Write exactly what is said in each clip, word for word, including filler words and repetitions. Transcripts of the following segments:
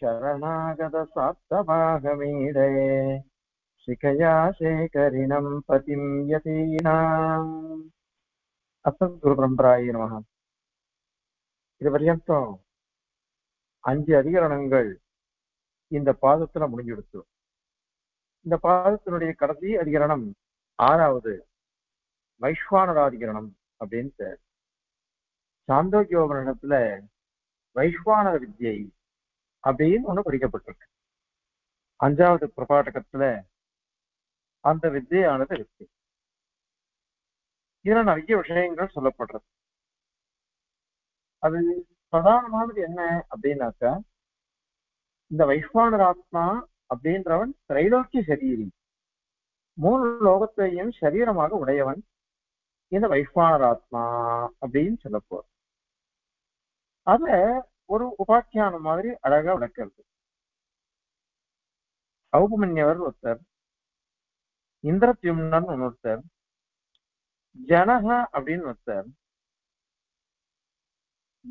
शरणागत साप्तभागमीडे शिखया शेखरिणं पतिं यतीनाम् असद्गुरुपरम्पराये नमः। इदुपर्यन्तं அஞ்சு அதிகரணங்கள் இந்த பாதத்துல முடிஞ்சிடுச்சு. இந்த பாதத்தினுடைய கடைசி அதிகரணம் ஆறாவது வைஸ்வானராதிகரணம் அப்படின்னு பேர். சாந்தோக்கிய உபநிடத்துல வைஸ்வானர வித்யை அப்படின்னு ஒண்ணு படிக்கப்பட்டிருக்கு. அஞ்சாவது பிரபாடகத்துல அந்த வித்தியானது இருக்கு. இதுல நிறைய விஷயங்கள் சொல்லப்படுறது. அது பிரதானமானது என்ன அப்படின்னாக்கா, இந்த வைஸ்வானர் ஆத்மா அப்படின்றவன் திரைலோக்கிய சரீரி, மூணு லோகத்தையும் சரீரமாக உடையவன் இந்த வைஸ்வானர் ஆத்மா அப்படின்னு சொல்லப்போ அத ஒரு உபாக்கியான மாதிரி அழகா விளக்கிறது. அவுபமன்யவர் ஒருத்தர், இந்திரத்யும்னன் ஒருத்தர், ஜனக அப்படின்னு ஒருத்தர்,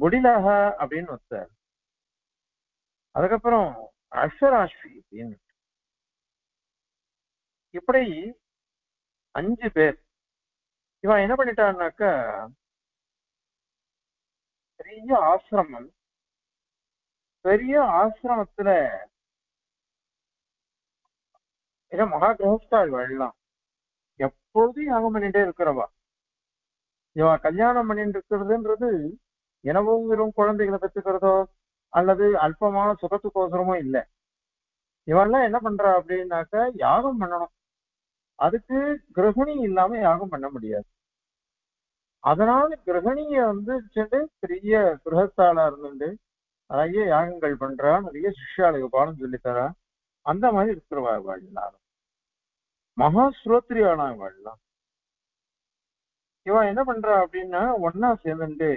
புடிலக அப்படின்னு ஒருத்தர், அதுக்கப்புறம் அஸ்வராஷ்வி அப்படின்னு, இப்படி அஞ்சு பேர். இவன் என்ன பண்ணிட்டான்னாக்க, பெரிய ஆசிரமம், பெரிய ஆசிரமத்துல ஏன்னா மகா கிரகஸ்தாள் வாழலாம், எப்பொழுதும் யாகம் பண்ணிட்டே இருக்கிறவா. இவ கல்யாணம் பண்ணிட்டு இருக்கிறதுன்றது எனவோ வெறும் குழந்தைகளை பெற்றுக்கிறதோ அல்லது அல்பமான சுகத்துக்கோசரமோ இல்லை. இவெல்லாம் என்ன பண்றா அப்படின்னாக்கா, யாகம் பண்ணணும், அதுக்கு கிரகிணி இல்லாம யாகம் பண்ண முடியாது. அதனால கிரகிணிய வந்து பெரிய கிரகஸ்தாளா இருந்துட்டு நிறைய யாகங்கள் பண்றா, நிறைய சிஷ்யாளுக்கு பாடம் சொல்லித்தரா, அந்த மாதிரி இருக்கிறவா வாழலாம். மகா ஸ்ரோத்ரியானா வாழலாம். இவன் என்ன பண்றா அப்படின்னா, ஒன்னா சேர்ந்துட்டு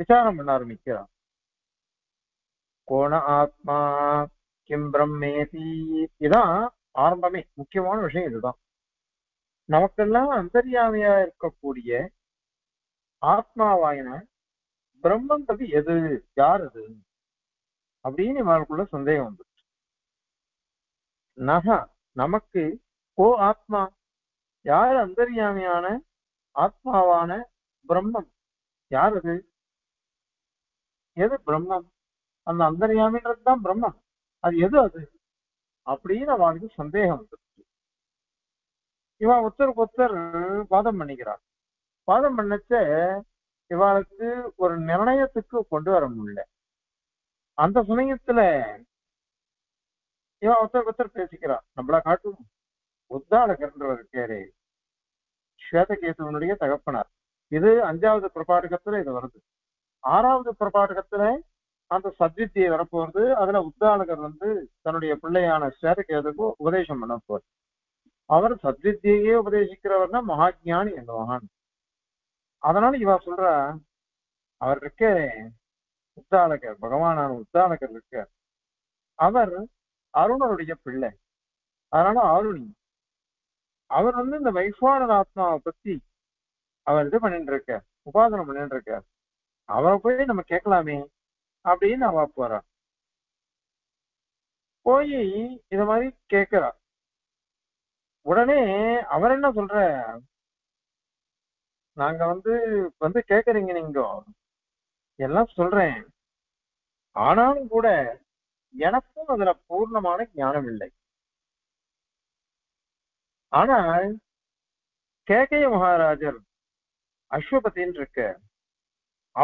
விசாரம் பண்ண ஆரம்பிக்கிறான். கோண ஆத்மா கிம் பிரம்மேதி, இதான் ஆரம்பமே. முக்கியமான விஷயம் இதுதான். நமக்கெல்லாம் அந்தரியாமையா இருக்கக்கூடிய ஆத்மாவாயின பிரம்மன்றது எது, யார் அது அப்படின்னு இவனுக்குள்ள சந்தேகம் வந்துச்சு. நக நமக்கு கோ ஆத்மா, யார் அந்தரியாமையான ஆத்மாவான பிரம்மம், யார் அது, எது பிரம்மம், அந்த அந்தரியாமின்றதுதான் பிரம்மம், அது எது அது அப்படின்னு அவனுக்கு சந்தேகம் வந்துருச்சு. இவன் ஒருத்தருக்கு ஒருத்தர் வாதம் பண்ணிக்கிறான். வாதம் பண்ணச்ச இவனுக்கு ஒரு நிர்ணயத்துக்கு கொண்டு வர முடியல. அந்த சமயத்துல இவன் ஒருத்தருக்கு ஒருத்தர் பேசிக்கிறான். நம்மளா காட்டும் உத்தாளகர்ன்றவர் பேரு, ஸ்வேதகேதுவனுடைய தகப்பனார். இது அஞ்சாவது பிரபாடகத்துல இது வருது. ஆறாவது பிரபாடகத்துல அந்த சத்வித்தியை வரப்போறது. அதுல உத்தாளகர் வந்து தன்னுடைய பிள்ளையான ஸ்வேதகேதுக்கு உபதேசம் பண்ண போறது. அவர் சத்வித்தியையே உபதேசிக்கிறவர்னா மகாஜானி என்னவான். அதனால இவ சொல்றா, அவர் இருக்க உத்தாளகர், பகவானான உத்தாளகர் இருக்க, அவர் அருணருடைய பிள்ளை, அதனால அருணி அவர் வந்து இந்த வைஸ்வானர் ஆத்மாவை பத்தி அவர் இது பண்ணிட்டு இருக்க, உபாசனம் பண்ணிட்டு இருக்க, அவரை போய் நம்ம கேட்கலாமே அப்படின்னு அவ போறா. போய் இது மாதிரி கேட்கிறா. உடனே அவர் என்ன சொல்ற, நாங்க வந்து வந்து கேக்குறீங்க, நீங்க எல்லாம் சொல்றேன், ஆனாலும் கூட எனக்கும் அதுல பூர்ணமான ஞானம் இல்லை. ஆனால் கேகய மகாராஜர் அஸ்வபத்தின்னு இருக்க,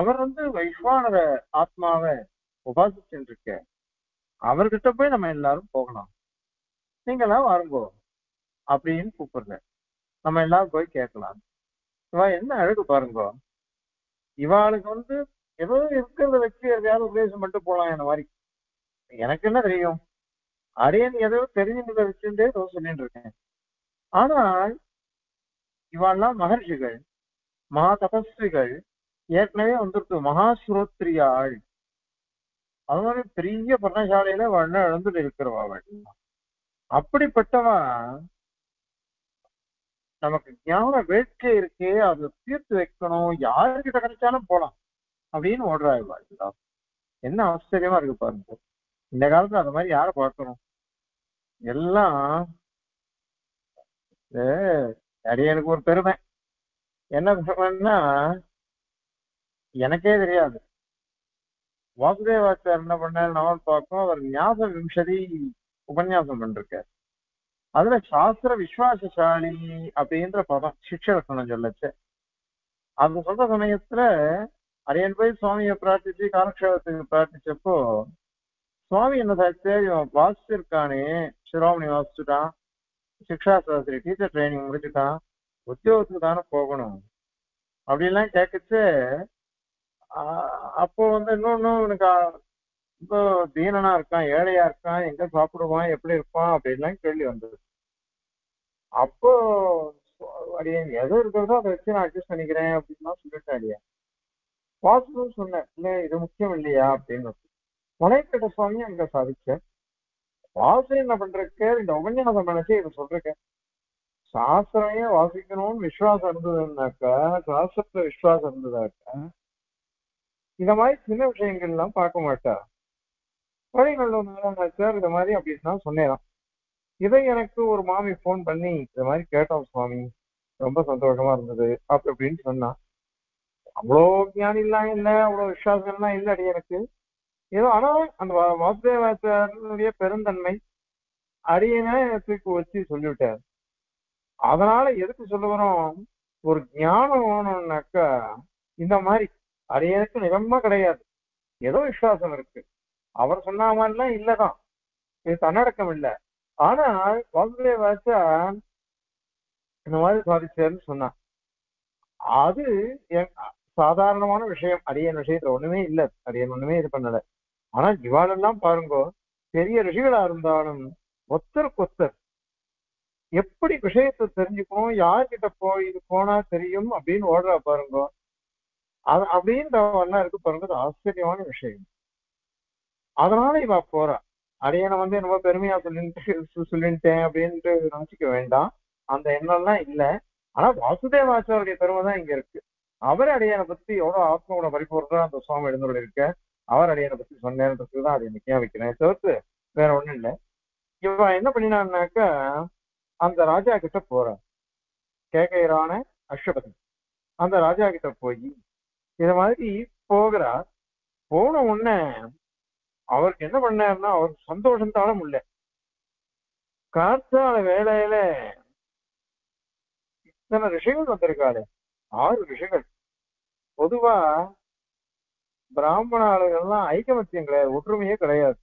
அவர் வந்து வைஸ்வானர ஆத்மாவை உபாசிச்சுட்டு இருக்க, அவர்கிட்ட போய் நம்ம எல்லாரும் போகலாம், நீங்க எல்லாம் வாருங்கோ அப்படின்னு கூப்பிடுற, நம்ம எல்லாரும் போய் கேட்கலாம். இவ என்ன அழகு பாருங்கோ, இவாளுக்கு வந்து ஏதோ இருக்கிறத வச்சு எதையாவது உபதேசம் பண்ணிட்டு போகலாம். என்ன மாதிரி எனக்கு என்ன தெரியும், அரியன் ஏதோ தெரிஞ்சுன்றதை வச்சுட்டு ஏதோ சொல்லிட்டு இருக்கேன். ஆனால் இவாள்லாம் மகர்ஷிகள், மகா தபஸ்விகள், ஏற்கனவே வந்துருக்கு மகா ஸ்ரோத்ரிய ஆள், அது மாதிரி பெரிய பர்ணசாலையில வாழ்ந்து இழந்துட்டு இருக்கிறவா. அப்படிப்பட்டவா நமக்கு ஞான வேட்கை இருக்கே, அதை தீர்த்து வைக்கணும், யாருக்கிட்ட கிடைச்சாலும் போலாம் அப்படின்னு ஓடுறா. இவா என்ன ஆச்சரியமா இருக்கு பாருங்க. இந்த காலத்துல அது மாதிரி யார பார்க்கணும்? எல்லாம் அடியனுக்கு ஒரு பெருமை. என்ன பெருமைன்னா எனக்கே தெரியாது. வாசுதேவாச்சார் என்ன பண்ணாரு நாவல் பார்க்கும், அவர் ஞாபக விம்சதி உபன்யாசம் பண்ணிருக்காரு. அதுல சாஸ்திர விஸ்வாசசாலி அப்படின்ற பதம் சிக்ஷரசனம் சொல்லச்சு. அது சொல்ற சமயத்துல அரியன் போய் சுவாமியை பிரார்த்திச்சு, காலக்ஷேபத்துக்கு பிரார்த்திச்சப்போ சுவாமி என்ன சாட்சியா இவன் வாசிச்சிருக்கானே, சிரோமணி வாசிச்சுட்டான், சிக்ஷா சாஸ்திரி டீச்சர் ட்ரைனிங் முடிச்சுட்டான், உத்தியோகத்துக்கு தானே போகணும் அப்படின்லாம் கேட்கச்சு. அப்போ வந்து இன்னொன்னு இவனுக்கு இப்போ தீனனா இருக்கான், ஏழையா இருக்கான், எங்க சாப்பிடுவான், எப்படி இருப்பான் அப்படின்லாம் கேள்வி வந்தது. அப்போ அப்படியே எதோ இருக்கிறதோ அதை வச்சு நான் அட்ஜஸ்ட் பண்ணிக்கிறேன் அப்படின்லாம் சொல்லிட்டேன். அடியா பாசிட்டிவ் சொன்னேன், இல்லை இது முக்கியம் இல்லையா அப்படின்னு. மலைக்கட்ட சுவாமியும் அங்க சாதிச்ச வாசி என்ன பண்றக்கு இந்த உபன்யாசம் நினைச்சு இதை சொல்றக்க. சாஸ்திரமே வாசிக்கணும்னு விசுவாசம் இருந்ததுன்னாக்கா, சாஸ்திரத்துல விசுவாசம் இருந்ததாக்கா இந்த மாதிரி சின்ன விஷயங்கள்லாம் பார்க்க மாட்டா. வழிகள் ஒன்று சார் இது மாதிரி அப்படின்னு நான் சொன்னேன். இதை எனக்கு ஒரு மாமி ஃபோன் பண்ணி இது மாதிரி கேட்டோம் சுவாமி, ரொம்ப சந்தோஷமா இருந்தது அப்படி அப்படின்னு சொன்னான். அவ்வளோ ஞானிலாம் இல்லை, அவ்வளோ விசுவாசம்லாம் இல்லை அடி எனக்கு ஏதோ. ஆனால் அந்த வாசுதேவாச்சாரனுடைய பெருந்தன்மை அடியனை தூக்கி வச்சு சொல்லிவிட்டார். அதனால எதுக்கு சொல்லுகிறோம், ஒரு ஞானம் வேணும்னாக்கா இந்த மாதிரி அடியனுக்கு நிஜமா கிடையாது, ஏதோ விசுவாசம் இருக்கு, அவர் சொன்ன மாதிரிலாம் இல்லைதான், இது தன்னடக்கம் இல்லை. ஆனா வாசுதேவாச்சா இந்த மாதிரி சாதிச்சாருன்னு சொன்னான். அது சாதாரணமான விஷயம், அரியன் விஷயத்துல ஒண்ணுமே இல்லை, அரியன் ஒண்ணுமே இது பண்ணல. ஆனா இவாளெல்லாம் பாருங்கோ, பெரிய ரிஷிகளா இருந்தாலும் ஒத்தருக்கு ஒத்தர் எப்படி விஷயத்தை தெரிஞ்சுக்கணும், யார்கிட்ட போய் இது போனா தெரியும் அப்படின்னு ஓடுறா பாருங்கோ. அது அப்படின்றவெல்லாம் இருக்கு பாருங்க, அது ஆச்சரியமான விஷயம். அதனால இவ போறா. அரியனை வந்து ரொம்ப பெருமையா சொல்லிட்டு சொல்லிட்டேன் அப்படின்ட்டு நினைச்சுக்க வேண்டாம், அந்த எண்ணம்லாம் இல்லை. ஆனா வாசுதேவாச்சாருடைய பெருமை தான் இங்க இருக்கு. அவர் அடியனை பத்தி எவ்வளவு ஆத்மகுண பரிபூர்ணா அந்த சுவாமி எழுந்துள்ள இருக்க, அவர் அடியனை பத்தி சொன்னேன்றதுதான் அது முக்கியம் வைக்கிறேன், தவிர்த்து வேற ஒண்ணும் இல்லை. இவ என்ன பண்ணினான்னாக்கா அந்த ராஜா கிட்ட போற, கேகையரான அஸ்வபதி அந்த ராஜா கிட்ட போய் இத மாதிரி போகிறா. போன உடனே அவருக்கு என்ன பண்ணாருன்னா, அவருக்கு சந்தோஷம் தாழ முடியல. காற்றால வேலையில இத்தனை ரிஷிகள் வந்திருக்காளே, ஆறு ரிஷிகள். பொதுவா பிராமண ஆளுகள்லாம் ஐக்கமத்தியம் கிடையாது, ஒற்றுமையே கிடையாது,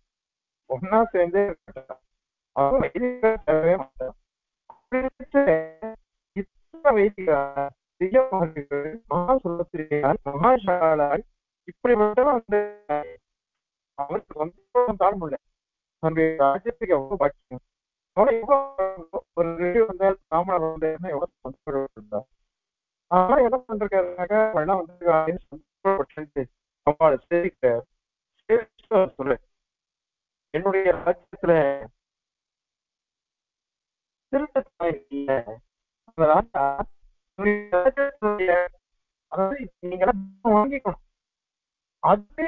ஒன்னா சேர்ந்தே மகாசாலாய் இப்படிப்பட்ட வந்து அவருக்கு சந்தோஷம் தாழ முடியல. தன்னுடைய ராஜ்யத்துக்கு எவ்வளவு பாக்கியம். ஒரு ரிஷி வந்தால் பிராமணர் வந்தேன்னா எவ்வளவு சந்தோஷப்பட்டிருந்தா. ஆனா என்ன பண்றாருனாக்கா வந்து என்னுடைய ராஜ்யத்துல அதாவது நீங்க வாங்கிக்கணும், அது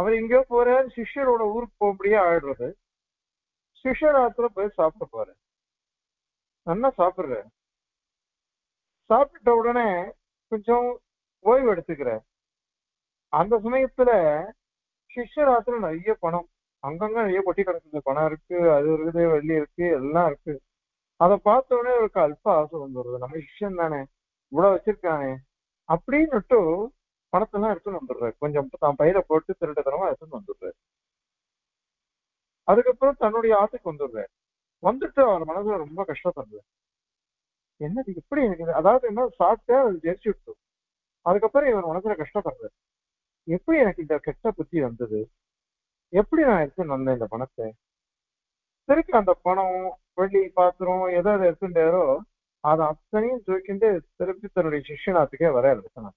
அவர் எங்கேயோ போறாரு, சிஷ்யரோட ஊருக்கு போகும்படியே ஆயிடுறது. சிஷ்யராத்துல போய் சாப்பிட போறாரு, நல்லா சாப்பிடுறாரு. சாப்பிட்ட உடனே கொஞ்சம் ஓய்வு எடுத்துக்கிறார். அந்த சமயத்துல சிஷ்யராத்துல நிறைய பணம் அங்கங்க நிறைய கொட்டி கிடக்குது, பணம் இருக்கு, அது இருக்குது, வெள்ளி இருக்கு, எல்லாம் இருக்கு. அதை பார்த்த உடனே அவருக்கு அல்ப ஆசை வந்துடுறது, நம்ம சிஷ்யம் தானே இவ்வளவு வச்சிருக்கானே அப்படின்னுட்டு பணத்தெல்லாம் எடுத்துன்னு வந்துடுறாரு. கொஞ்சம் தான் பயிரை போட்டு திருட்டுத்தனமா எடுத்துன்னு வந்துடுறாரு. அதுக்கப்புறம் தன்னுடைய ஆசைக்கு வந்துடுறாரு. வந்துட்டு அவர் மனசுல ரொம்ப கஷ்டப்படுறாரு, என்னது இப்படி எனக்கு, அதாவது என்ன சாப்பிட்டா அது ஜெரிச்சு விட்டோம். அதுக்கப்புறம் இவர் மனசுல கஷ்டப்படுறாரு, எப்படி எனக்கு இந்த கெட்ட புத்தி வந்தது, எப்படி நான் எடுத்துன்னு வந்தேன் இந்த பணத்தை? திருப்பி அந்த பணம் வெள்ளி பாத்திரம் எதாவது எடுத்துட்டாரோ அதை அத்தனையும் தூக்கிட்டு திருப்பி தன்னுடைய சிஷ்யனாத்துக்கே வர ஆரம்பிச்சனான்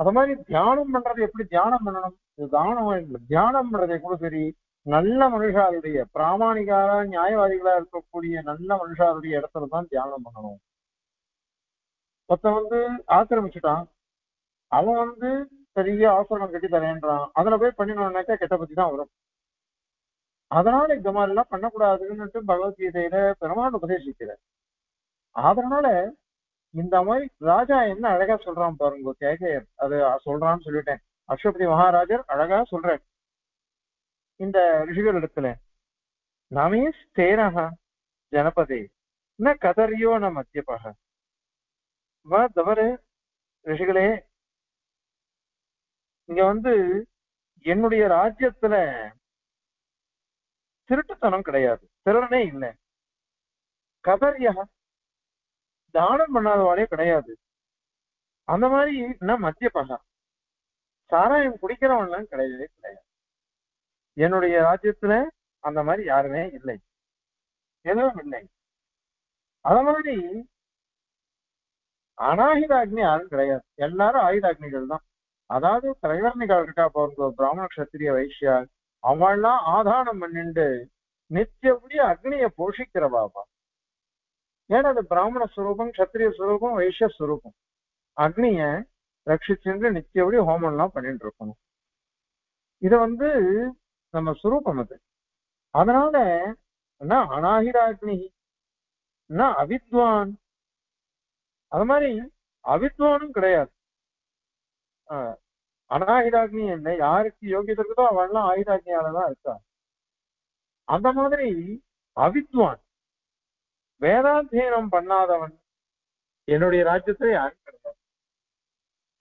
அது மாதிரி தியானம் பண்றது எப்படி தியானம் பண்ணணும். இது தானம் தியானம் பண்றதை கூட சரி, நல்ல மனுஷாருடைய பிராமணிகாரா நியாயவாதிகளா இருக்கக்கூடிய நல்ல மனுஷாருடைய இடத்துலதான் தியானம் பண்ணணும். மொத்த வந்து ஆக்கிரமிச்சுட்டான், அவன் வந்து பெரிய ஆசிரமம் கட்டி தரேன்றான், அதுல போய் பண்ணினோம்னாக்கா கெட்ட பத்தி தான் வரும். அதனால இந்த மாதிரி எல்லாம் பண்ணக்கூடாதுன்னு பகவத்கீதையில பெருமாள் உபதேசிக்கிறார். அதனால இந்த மாதிரி ராஜா என்ன அழகா சொல்றான் பாருங்க, கேக்கையர் அது சொல்றான்னு சொல்லிட்டேன். அஸ்வபதி மகாராஜர் அழகா சொல்றேன் இந்த ரிஷிகள் இடத்துல, நமேஷ் தேனஹா ஜனபதே ந கதரியோ ந மத்தியபக. வா தவறு ரிஷிகளே, இங்க வந்து என்னுடைய ராஜ்யத்துல திருட்டுத்தனம் கிடையாது, திருடனே இல்லை. கதரியா தானம் பண்ணாதவாளே கிடையாது. அந்த மாதிரி நான் மத்தியபக சாராயம் குடிக்கிறவன்லாம் கிடையவே கிடையாது. என்னுடைய ராஜ்யத்துல அந்த மாதிரி யாருமே இல்லை, எதுவும் இல்லை. அத மாதிரி அனாயுதாக்னி யாரும் கிடையாது, எல்லாரும் ஆயுதாக்னிகள் தான். அதாவது திரைவர்ணிகள் இருக்கா போற பிராமண கஷத்திரிய வைசியால் அவெல்லாம் ஆதானம் பண்ணிண்டு நித்தியபடி அக்னியை போஷிக்கிற பாபா. ஏன்னா அது பிராமண ஸ்வரூபம், கஷத்திரிய ஸ்வரூபம், வைசிய ஸ்வரூபம். அக்னிய ரட்சிச்சுட்டு நித்தியபடி ஹோமம் எல்லாம் பண்ணிட்டு இருக்கணும். இதை வந்து நம்ம சுரூபம் அது. அதனால அனாகிராக்னி அவித்வான், அது மாதிரி அவித்வானும் கிடையாது. ஆஹ் அனாகிராக்னி என்ன, யாருக்கு யோகியத்தை இருக்குதோ அவெல்லாம் ஆயுதாக்னியாலதான் இருக்கா. அந்த மாதிரி அவித்வான் வேதாத்தியனம் பண்ணாதவன் என்னுடைய ராஜ்யத்துல யாரும் கிடையாது.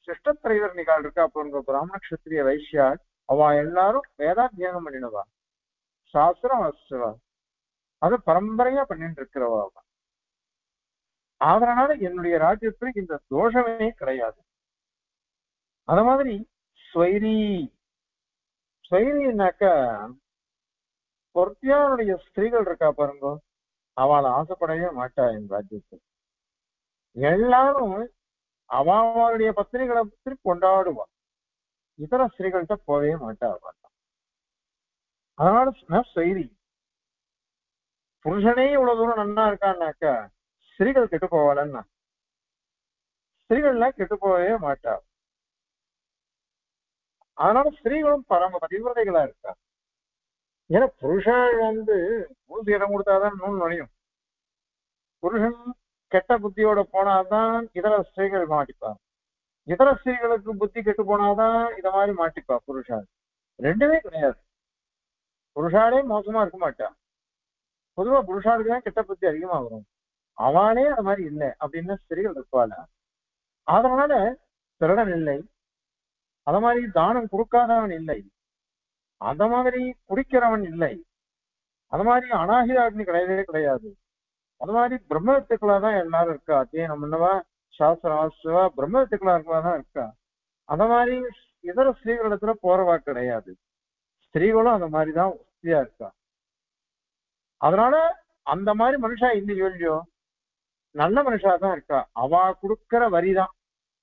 சிஷ்டத்திரைவர் நிகால் இருக்கா போன்ற பிராமண கஷத்திரிய வைசியால் அவ எல்லாரும் வேதாத்தியானம் பண்ணினவா, சாஸ்திரம் வசிச்சவா, அது பரம்பரையா பண்ணிட்டு இருக்கிறவா. அதனால என்னுடைய ராஜ்யத்துக்கு இந்த தோஷமே கிடையாது. அத மாதிரி ஸ்வைரி ஸ்வைரினாக்க பொருத்தியாருடைய ஸ்திரீகள் இருக்கா பாருங்க, அவளை ஆசைப்படவே மாட்டா என் ராஜ்யத்துக்கு. எல்லாரும் அவளுடைய பத்திரிகளை பற்றி கொண்டாடுவா, இதர ஸ்திரீகள்கிட்ட போகவே மாட்டா. அதனால செய்தி புருஷனே இவ்வளவு தூரம் நன்னா இருக்கான்னாக்கா ஸ்திரீகள் கெட்டு போவாளன்னா, ஸ்திரீகள்லாம் கெட்டு போகவே மாட்டா. அதனால ஸ்திரீகளும் பரம பதிவிரதைகளா இருக்கா. ஏன்னா புருஷன் வந்து மூணு இடம் கொடுத்தாதான் நூல் நுழையும். புருஷன் கெட்ட புத்தியோட போனாதான் இதர ஸ்திரீகள் மாட்டிப்பாங்க, இதர ஸ்திரீகளுக்கு புத்தி கெட்டு போனாதான் இத மாதிரி மாட்டிப்பா. புருஷால் ரெண்டுமே கிடையாது, புருஷாலே மோசமா இருக்க மாட்டான். பொதுவா புருஷாளுக்குதான் கெட்ட புத்தி அதிகமா வரும், அவளே அது மாதிரி இல்லை அப்படின்னு ஸ்திரீகள் இருப்பாள. அதனால திருடன் இல்லை, அத மாதிரி தானம் கொடுக்காதவன் இல்லை, அந்த மாதிரி குடிக்கிறவன் இல்லை, அது மாதிரி அனாஹித அக்னி கிடையவே கிடையாது. அது மாதிரி பிரம்மத்துக்குள்ள தான் எல்லாரும் இருக்கா, அத்தியனம் முன்னவா சாஸ்திர ஆசிரவா பிரம்மத்துக்குள்ள இருக்கதான் இருக்கா. அந்த மாதிரி இதர ஸ்திரீகளிடத்துல போறவா கிடையாது. ஸ்திரீகளும் அந்த மாதிரிதான் உஸ்தியா இருக்கா. அதனால அந்த மாதிரி மனுஷா இண்டிவிஜுவல்லையோ நல்ல மனுஷாதான் இருக்கா. அவ கொடுக்கிற வரிதான்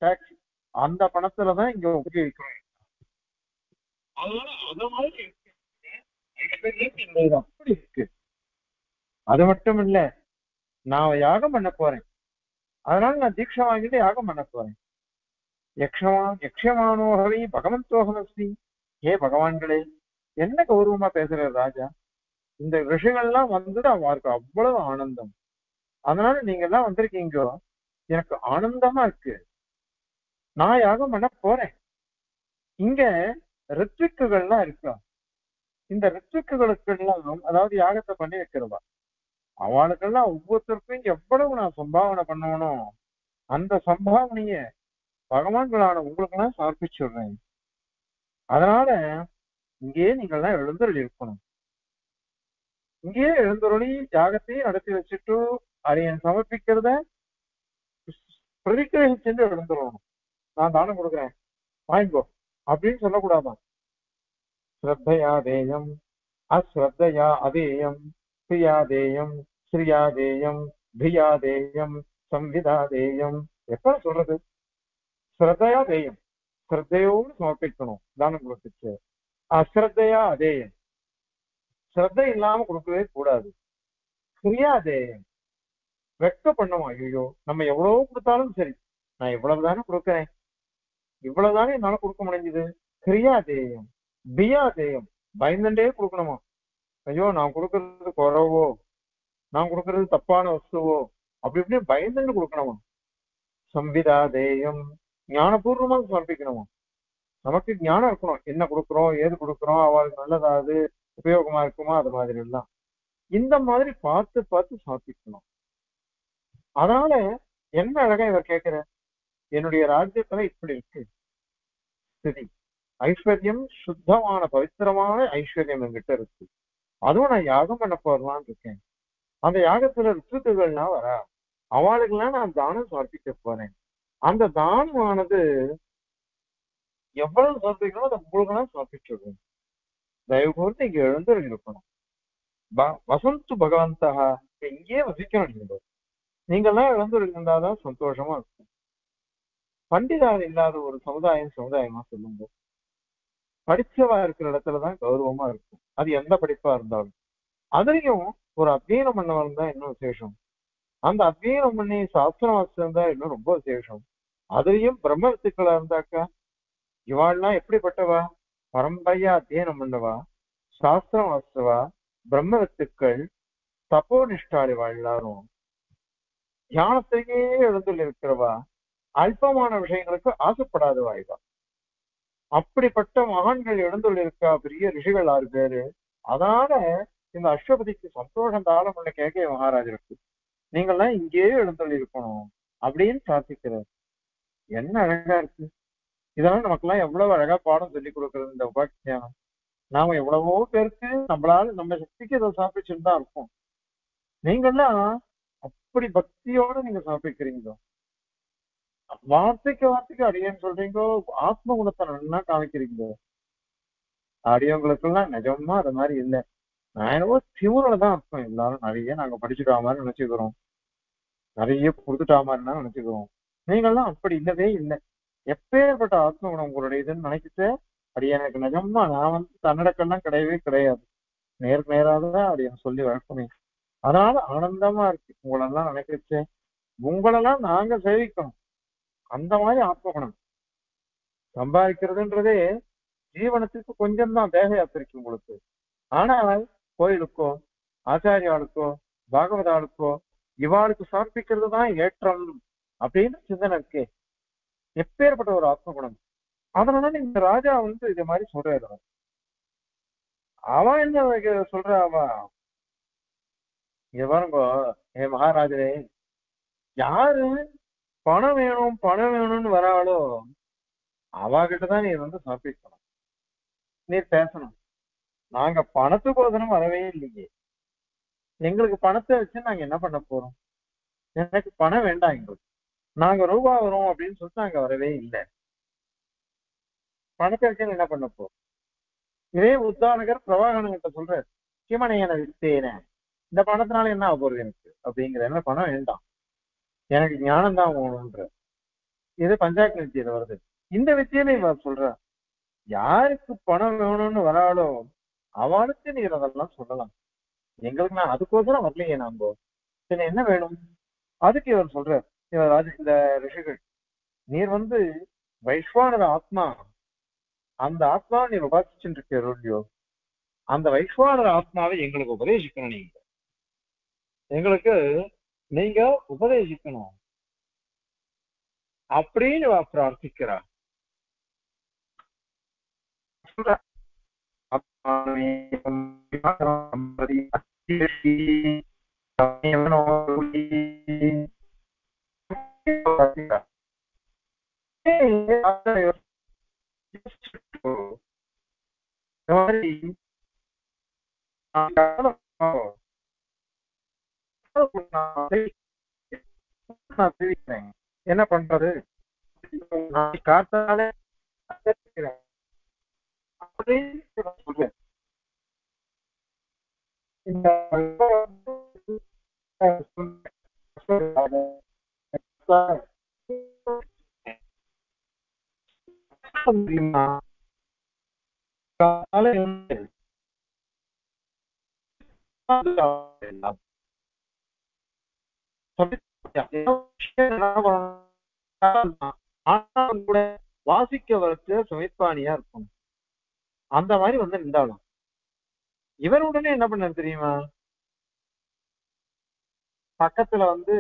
டாக்ஸ், அந்த பணத்துலதான் இங்க உபயோகிக்கிறோம். அதனால அந்த மாதிரி அப்படி இருக்கு. அது மட்டும் இல்ல, நான் யாகம் பண்ண போறேன், அதனால நான் தீட்சை வாங்கிட்டு யாகம் பண்ண போறேன். யக்ஷமா யக்ஷமானோகவி பகவந்தோகமஸ்தி, ஹே பகவான்களே என்ன கௌரவமா பேசுற ராஜா, இந்த ரிஷிகள்லாம் வந்துட்டு அவருக்கு அவ்வளவு ஆனந்தம், அதனால நீங்க எல்லாம் வந்திருக்கீங்கோ, எனக்கு ஆனந்தமா இருக்கு, நான் யாகம் பண்ண போறேன். இங்க ரித்விக்குகள்லாம் இருக்கா, இந்த ரித்விக்குகளுக்கெல்லாம் அதாவது யாகத்தை பண்ணி வைக்கிறவா அவளுக்கெல்லாம் ஒவ்வொருத்தருக்கும் எவ்வளவு நான் சம்பாவனை பண்ணணும் அந்த சம்பாவனைய பகவான்களான உங்களுக்கெல்லாம் சமர்ப்பிச்சு விடுறேன். அதனால இங்கேயே நீங்கள்லாம் எழுந்தருள் இருக்கணும். இங்கேயே எழுந்தருளி யாகத்தையும் நடத்தி வச்சுட்டு அதைய சமர்ப்பிக்கிறத பிரதிகிரகிச்சென்று எழுந்துடணும். நான் தானம் கொடுக்குறேன் வாங்கிக்கோ அப்படின்னு சொல்லக்கூடாதான். ஸ்ரத்தையா தேயம் அஸ்ரத்தையா அதேயம் பிரியாதேயம் ஸ்ரீயாதேயம் பிரியாதேயம் சம்விதாதேயம். எப்ப சொல்றது? ஸ்ரத்தையா தேயம், ஸ்ரத்தையோடு சமர்ப்பிக்கணும் தானம் கொடுத்துச்சு. அஸ்ரத்தையா அதேயம், ஸ்ரத்தை இல்லாம கொடுக்கவே கூடாது. ஸ்ரீயாதேயம், வெக்க பண்ணுவோம், ஐயோ நம்ம எவ்வளவு கொடுத்தாலும் சரி நான் இவ்வளவுதானே கொடுக்குறேன், இவ்வளவுதானே என்னால கொடுக்க முடிஞ்சது. கிரியாதேயம் பியாதேயம், பயந்தண்டே கொடுக்கணுமா, ஐயோ நான் கொடுக்கறது குறவோ நான் கொடுக்கறது தப்பான வஸ்துவோ அப்படி இப்படியே பயந்தண்டு கொடுக்கணுமா. சம்விதாதேயம், ஞானபூர்வமா சமர்ப்பிக்கணுமா, நமக்கு ஞானம் இருக்கணும், என்ன கொடுக்குறோம் ஏது கொடுக்குறோம் அவளுக்கு நல்லதாவது உபயோகமா இருக்குமா, அது மாதிரி எல்லாம் இந்த மாதிரி பார்த்து பார்த்து சமர்ப்பிக்கணும். அதனால என்ன அழகா இவர் கேட்கிற, என்னுடைய ராஜ்யத்துல இப்படி இருக்கு ஸ்திதி ஐஸ்வர்யம், சுத்தமான பவித்திரமான ஐஸ்வர்யம் என்கிட்ட இருக்கு, அதுவும் நான் யாகம் பண்ண போறலான்னு இருக்கேன். அந்த யாகத்துல ரித்துக்கள்னா வரா, அவளுக்குலாம் நான் தானம் சமர்ப்பிக்க போறேன். அந்த தானமானது எவ்வளவு சமர்ப்பிக்கணும் அதை உங்களுக்குலாம் சமர்ப்பிச்சுடுறேன். தயவு கூர்ந்து இங்க எழுந்து இருக்கணும். வசந்து பகவந்தா, இங்கேயே வசிக்கணும். நீங்க நீங்கள்லாம் இழந்துருந்தாதான் சந்தோஷமா இருக்கும். பண்டிதார் இல்லாத ஒரு சமுதாயம் சமுதாயமா சொல்லுங்க, படிச்சவா இருக்கிற இடத்துலதான் கௌரவமா இருக்கும். அது எந்த படிப்பா இருந்தாலும் அதுலயும் ஒரு அத்யயனம் பண்ணவன் தான் இன்னும் விசேஷம். அந்த அத்யயனம் பண்ணி சாஸ்திரம் வாசிச்சிருந்தா இன்னும் ரொம்ப விசேஷம். அதுலயும் பிரம்ம வித்துக்களா இருந்தாக்கா இவாள்லாம் எப்படிப்பட்டவா, பரம்பரையா அத்யயனம் பண்ணவா, சாஸ்திரம் வாசிச்சவா, பிரம்ம வித்துக்கள், தப்போனிஷ்டாளி வாழ்லாரும், தியானத்தையே எழுந்துள்ள இருக்கிறவா, அல்பமான விஷயங்களுக்கு ஆசைப்படாத வாய்வா, அப்படிப்பட்ட மகான்கள் எழுந்துள்ள இருக்கா, பெரிய ரிஷிகள் ஆறு பேரு. அதனால இந்த அஸ்வபதிக்கு சந்தோஷம் தாளம் உள்ள கேட்க மகாராஜருக்கு நீங்கள்லாம் இங்கேயே எழுந்துள்ள இருக்கணும் அப்படின்னு பிரார்த்திக்கிறார். என்ன அழகா இருக்கு. இதெல்லாம் நமக்கெல்லாம் எவ்வளவு அழகா பாடம் சொல்லி கொடுக்குறது இந்த உபாக்கியானம். நாம எவ்வளவோ பேருக்கு நம்மளால நம்ம சக்திக்கு இதை சாப்பிச்சுன்னு தான் இருக்கும். நீங்கள்லாம் அப்படி பக்தியோட நீங்க சமர்ப்பிக்கிறீங்களோ, வார்த்தைக்கு வார்த்தைக்கு அடியேன்னு சொல்றீங்களோ, ஆத்ம குணத்தை நல்லா காமிக்கிறீங்களோ. அடியவங்களுக்கெல்லாம் நிஜமா அது மாதிரி இல்லை. நான் என்னவோ தியூனதான் அர்த்தம், எல்லாரும் நிறைய நாங்க படிச்சுட்டா மாதிரி நினைச்சுக்கிறோம், நிறைய கொடுத்துட்டா மாதிரினா நினைச்சுக்கிறோம். நீங்கள்லாம் அப்படி இல்லவே இல்லை. எப்பேற்பட்ட ஆத்ம குணம் உங்களுடைய இதுன்னு நினைச்சிட்டு அடியே எனக்கு நிஜமா நான் வந்து தன்னடக்கெல்லாம் கிடையவே கிடையாது. நேருக்கு நேராதான் அப்படின்னு சொல்லி வழக்கமே. அதனால ஆனந்தமா இருக்கு உங்களெல்லாம் நினைக்கிறச்சே, உங்களெல்லாம் நாங்க சேவிக்கணும். அந்த மாதிரி ஆத்மகுணம் சம்பாதிக்கிறதுன்றதே ஜீவனத்துக்கு கொஞ்சம் தான் தேக யாத்திரைக்கு உங்களுக்கு. ஆனால் கோயிலுக்கோ ஆச்சாரியாளுக்கோ பாகவதாளுக்கோ இவாளுக்கு சமர்ப்பிக்கிறது தான் ஏற்றம் அப்படின்னு சிந்தனை இருக்கே, எப்பேற்பட்ட ஒரு ஆத்மகுணம். அதனால இந்த ராஜா வந்து இதே மாதிரி சொல்றாரு. அவ என்ன சொல்ற, அவ இங்க பாருங்கோ ஏ மகாராஜரே, யாரு பணம் வேணும் பணம் வேணும்னு வராளோ அவகிட்டதான் நீ வந்து சமர்ப்பிக்கணும், நீ பேசணும். நாங்க பணத்துக்கோசனம் வரவே இல்லையே, எங்களுக்கு பணத்தை வச்சு நாங்க என்ன பண்ண போறோம்? எனக்கு பணம் வேண்டாம், எங்களுக்கு நாங்க ரூபா வரும் அப்படின்னு சொல்லிட்டு நாங்க வரவே இல்லை. பணத்தை வச்சு என்ன பண்ண போறோம்? இதே உத்தானகர் பிரபாகரன்கிட்ட சொல்றாரு, சீமனை என்ன வித்தேனேன், இந்த பணத்தினால என்ன ஆக போறது எனக்கு அப்படிங்கிற, என்ன பணம் வேண்டாம் எனக்கு ஞானம் தான் வேணும்ன்ற. இது பஞ்சாயத்து வித்தியில வருது. இந்த வித்தியில இவர் சொல்ற, யாருக்கு பணம் வேணும்னு வராளோ அவளுக்கு நீர் அதெல்லாம் சொல்லலாம், எங்களுக்கு நான் அதுக்கோசரம் வரலையே, நாம சரி என்ன வேணும் அதுக்கு இவர் சொல்ற, இவர் ராஜ இந்த ரிஷிகள் நீர் வந்து வைஸ்வானர ஆத்மா, அந்த ஆத்மாவை நீர் உபாசிச்சுட்டு இருக்கிறோம், அந்த வைஸ்வானர ஆத்மாவை எங்களுக்கு உபதேசிக்கணும், நீங்க எங்களுக்கு நீங்க உபதேசிக்கணும் அப்படின்னு பிரார்த்திக்கிறார். என்ன பண்றது காத்தாலே கூட வாசிக்க வரத்து சுமைப்பானியா இருக்கும். அந்த மாதிரி வந்து நின்றாலும் இவர் உடனே என்ன பண்ண தெரியுமா, பக்கத்துல வந்து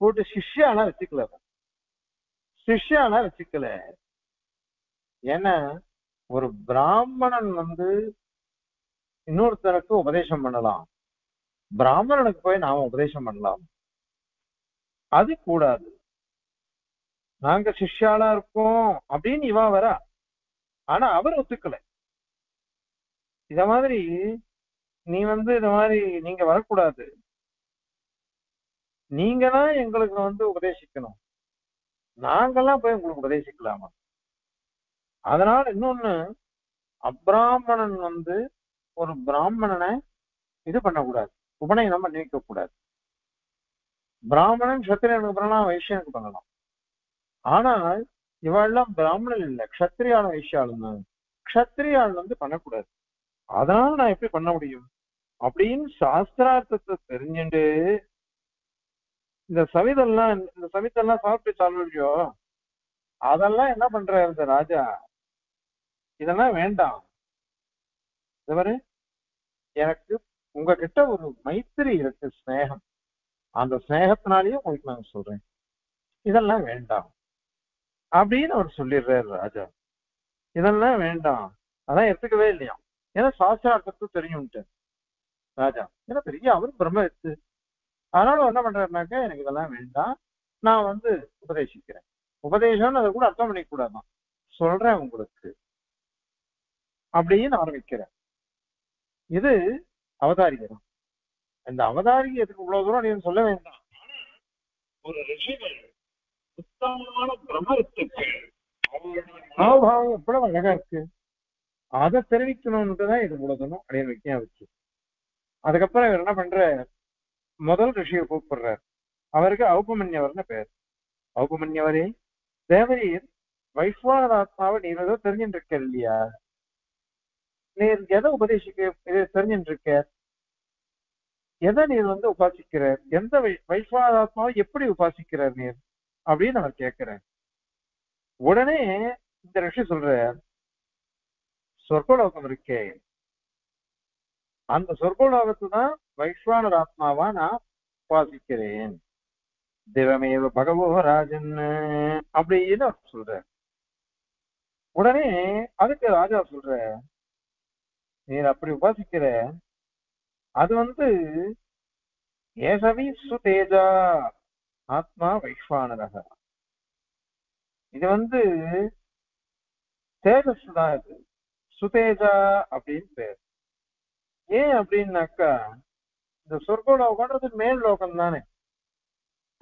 போட்டு சிஷ்யானா வச்சுக்கல, சிஷ்யானா வச்சுக்கல. ஏன்னா ஒரு பிராமணன் வந்து இன்னொருத்தருக்கு உபதேசம் பண்ணலாம், பிராமணனுக்கு போய் நாம உபதேசம் பண்ணலாம், அது கூடாது. நாங்க சிஷ்யாலா இருக்கோம் அப்படின்னு இவன் வரா, ஆனா அவர் ஒத்துக்கல. இத மாதிரி நீ வந்து இந்த மாதிரி நீங்க வரக்கூடாது, நீங்க தான் எங்களுக்கு வந்து உபதேசிக்கணும், நாங்கெல்லாம் போய் உங்களுக்கு உபதேசிக்கலாமா? அதனால இன்னொன்னு, அப்ராமணன் வந்து ஒரு பிராமணனை இது பண்ணக்கூடாது, உபநயனம் பண்ணி வைக்க கூடாது. பிராமணன் சத்திரியனுக்கு பண்ணலாம், வைசியனுக்கு பண்ணலாம், ஆனால் இவெல்லாம் பிராமணன் இல்லை, க்ஷத்திரியாலும் வைசியாலும் தான். க்ஷத்திரியால் வந்து பண்ணக்கூடாது, அதனால நான் எப்படி பண்ண முடியும் அப்படின்னு சாஸ்திரார்த்தத்தை தெரிஞ்சுட்டு இந்த சவிதெல்லாம் இந்த சவிதெல்லாம் சாப்பிட்டு சால்வோ அதெல்லாம் என்ன பண்றாரு இந்த ராஜா, இதெல்லாம் வேண்டாம், இதுவரை எனக்கு உங்ககிட்ட ஒரு மைத்திரி இருக்கு, ஸ்நேகம், அந்த ஸ்நேகத்தினாலேயே உங்களுக்கு நான் சொல்றேன், இதெல்லாம் வேண்டாம் அப்படின்னு அவர் சொல்லிடுறாரு ராஜா. இதெல்லாம் வேண்டாம், அதான் எடுத்துக்கவே இல்லையா, ஏன்னா சாஸ்திரார்த்தத்தை தெரியும்ட்டு ராஜா, ஏன்னா பெரிய அவரும் பிரம்ம எடுத்து. அதனால என்ன பண்றாருனாக்கா, எனக்கு இதெல்லாம் வேண்டாம், நான் வந்து உபதேசிக்கிறேன். உபதேசம்னு அதை கூட அர்த்தம் பண்ணிக்கூடாதான், சொல்றேன் உங்களுக்கு அப்படின்னு ஆரம்பிக்கிறேன். இது அவதாரிகரம். இந்த அவதாரிகத்துக்கு இவ்வளவு தூரம் நீங்க சொல்ல வேண்டாம். ஒரு ரிஷிகள் உத்தானமான பிரம்மத்துக்கு அவங்களுடைய எவ்வளவு அழகா இருக்கு, அதை தெரிவிக்கணும்னுட்டுதான் இது இவ்வளவு தூரம் அப்படின்னு வைக்க வச்சு. அதுக்கப்புறம் இவர் என்ன பண்ற, முதல் ரிஷியை கூப்பிடுறார். அவருக்கு ஔபமன்யவர்னு பேர். ஔபமன்யவரே, தேவரீர் வைஸ்வானர ஆத்மாவை நீர் ஏதோ தெரிஞ்சுட்டு இருக்க இல்லையா, நீர் எதை உபதேசிக்க தெரிஞ்சுட்டு இருக்க, எதை நீர் வந்து உபாசிக்கிறார், எந்த வைஸ்வானர ஆத்மாவை எப்படி உபாசிக்கிறார் நீர் அப்படின்னு அவர் கேட்கிறார். உடனே இந்த ரிஷி சொல்ற, சொர்க்கலோகம் இருக்கே, அந்த சொர்க்கலோகத்துதான் வைஸ்வானர ஆத்மாவா நான் உபாசிக்கிறேன். திவமேவ பகவோ ராஜன் அப்படின்னு அவர் சொல்ற. உடனே அதுக்கு ராஜா சொல்ற, நீர் அப்படி உபாசிக்கிற அது வந்து ஏசவி சுதேஜா ஆத்மா வைஸ்வானரக, இது வந்து தேஜஸ் தான், இது சுதேஜா அப்படின்னு பேர். ஏன் அப்படின்னாக்கா The circle of water is the main local nane.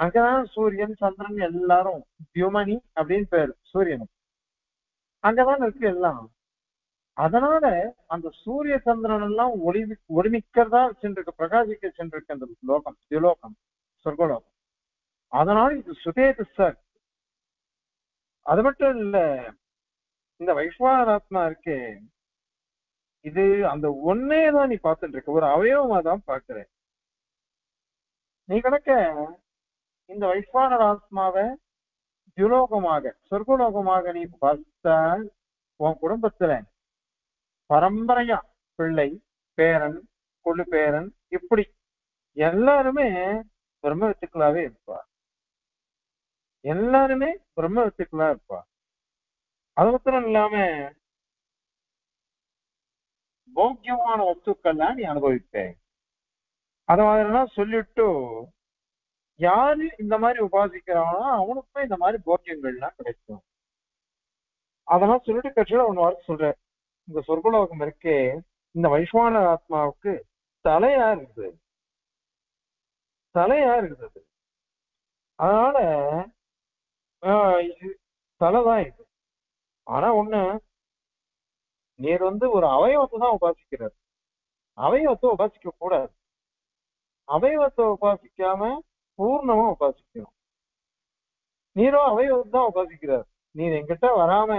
Angana, Surian, Sandran, Yellaro, Humani, Abdin Fair, Surian. Angana is Yellam. Adana, and the Surya Sandran alone, Vodimikarda, Centric Prakasik, Centric and the locum, the locum, circle of Adana is the Sute the Sir. Adabatal in the Vaishwa Ratmarke. இது அந்த ஒன்னே தான் நீ பார்த்துட்டு இருக்க ஒரு அவயவமா தான் பார்க்கற நீ கணக்க இந்த வைஸ்வான ஆத்மாவை ஜுலோகமாக சொர்க்கலோகமாக நீ பார்த்தால் உன் குடும்பத்துல பாரம்பரியா பிள்ளை பேரன் கொள்ளு பேரன் இப்படி எல்லாருமே பிரம்ம வித்துக்களாவே இருப்பா எல்லாருமே பிரம்ம வித்துக்களா இருப்பா அது மட்டும் இல்லாம போக்கியமான வஸ்துக்கள்லாம் நீ அனுபவிப்பேன் அது மாதிரிலாம் சொல்லிட்டு யாரு இந்த மாதிரி உபாசிக்கிறானோ அவனுக்கும் இந்த மாதிரி போக்கியங்கள்லாம் கிடைக்கும் அதெல்லாம் சொல்லிட்டு கட்சியில ஒன்னு வார்த்தை சொல்றேன் இந்த சொர்க்கலோகம் இருக்கே இந்த வைஸ்வான ஆத்மாவுக்கு தலையா இருக்குது தலையா இருக்குது அதனால தலைதான் இது ஆனா ஒண்ணு நீர் வந்து ஒரு அவயவத்தை தான் உபாசிக்கிறார் அவயவத்தை உபாசிக்க கூடாது அவயவத்தை உபாசிக்காம பூர்ணமா உபாசிக்கணும் நீரோ அவயவத்தை தான் உபாசிக்கிறார் நீர் எங்கிட்ட வராம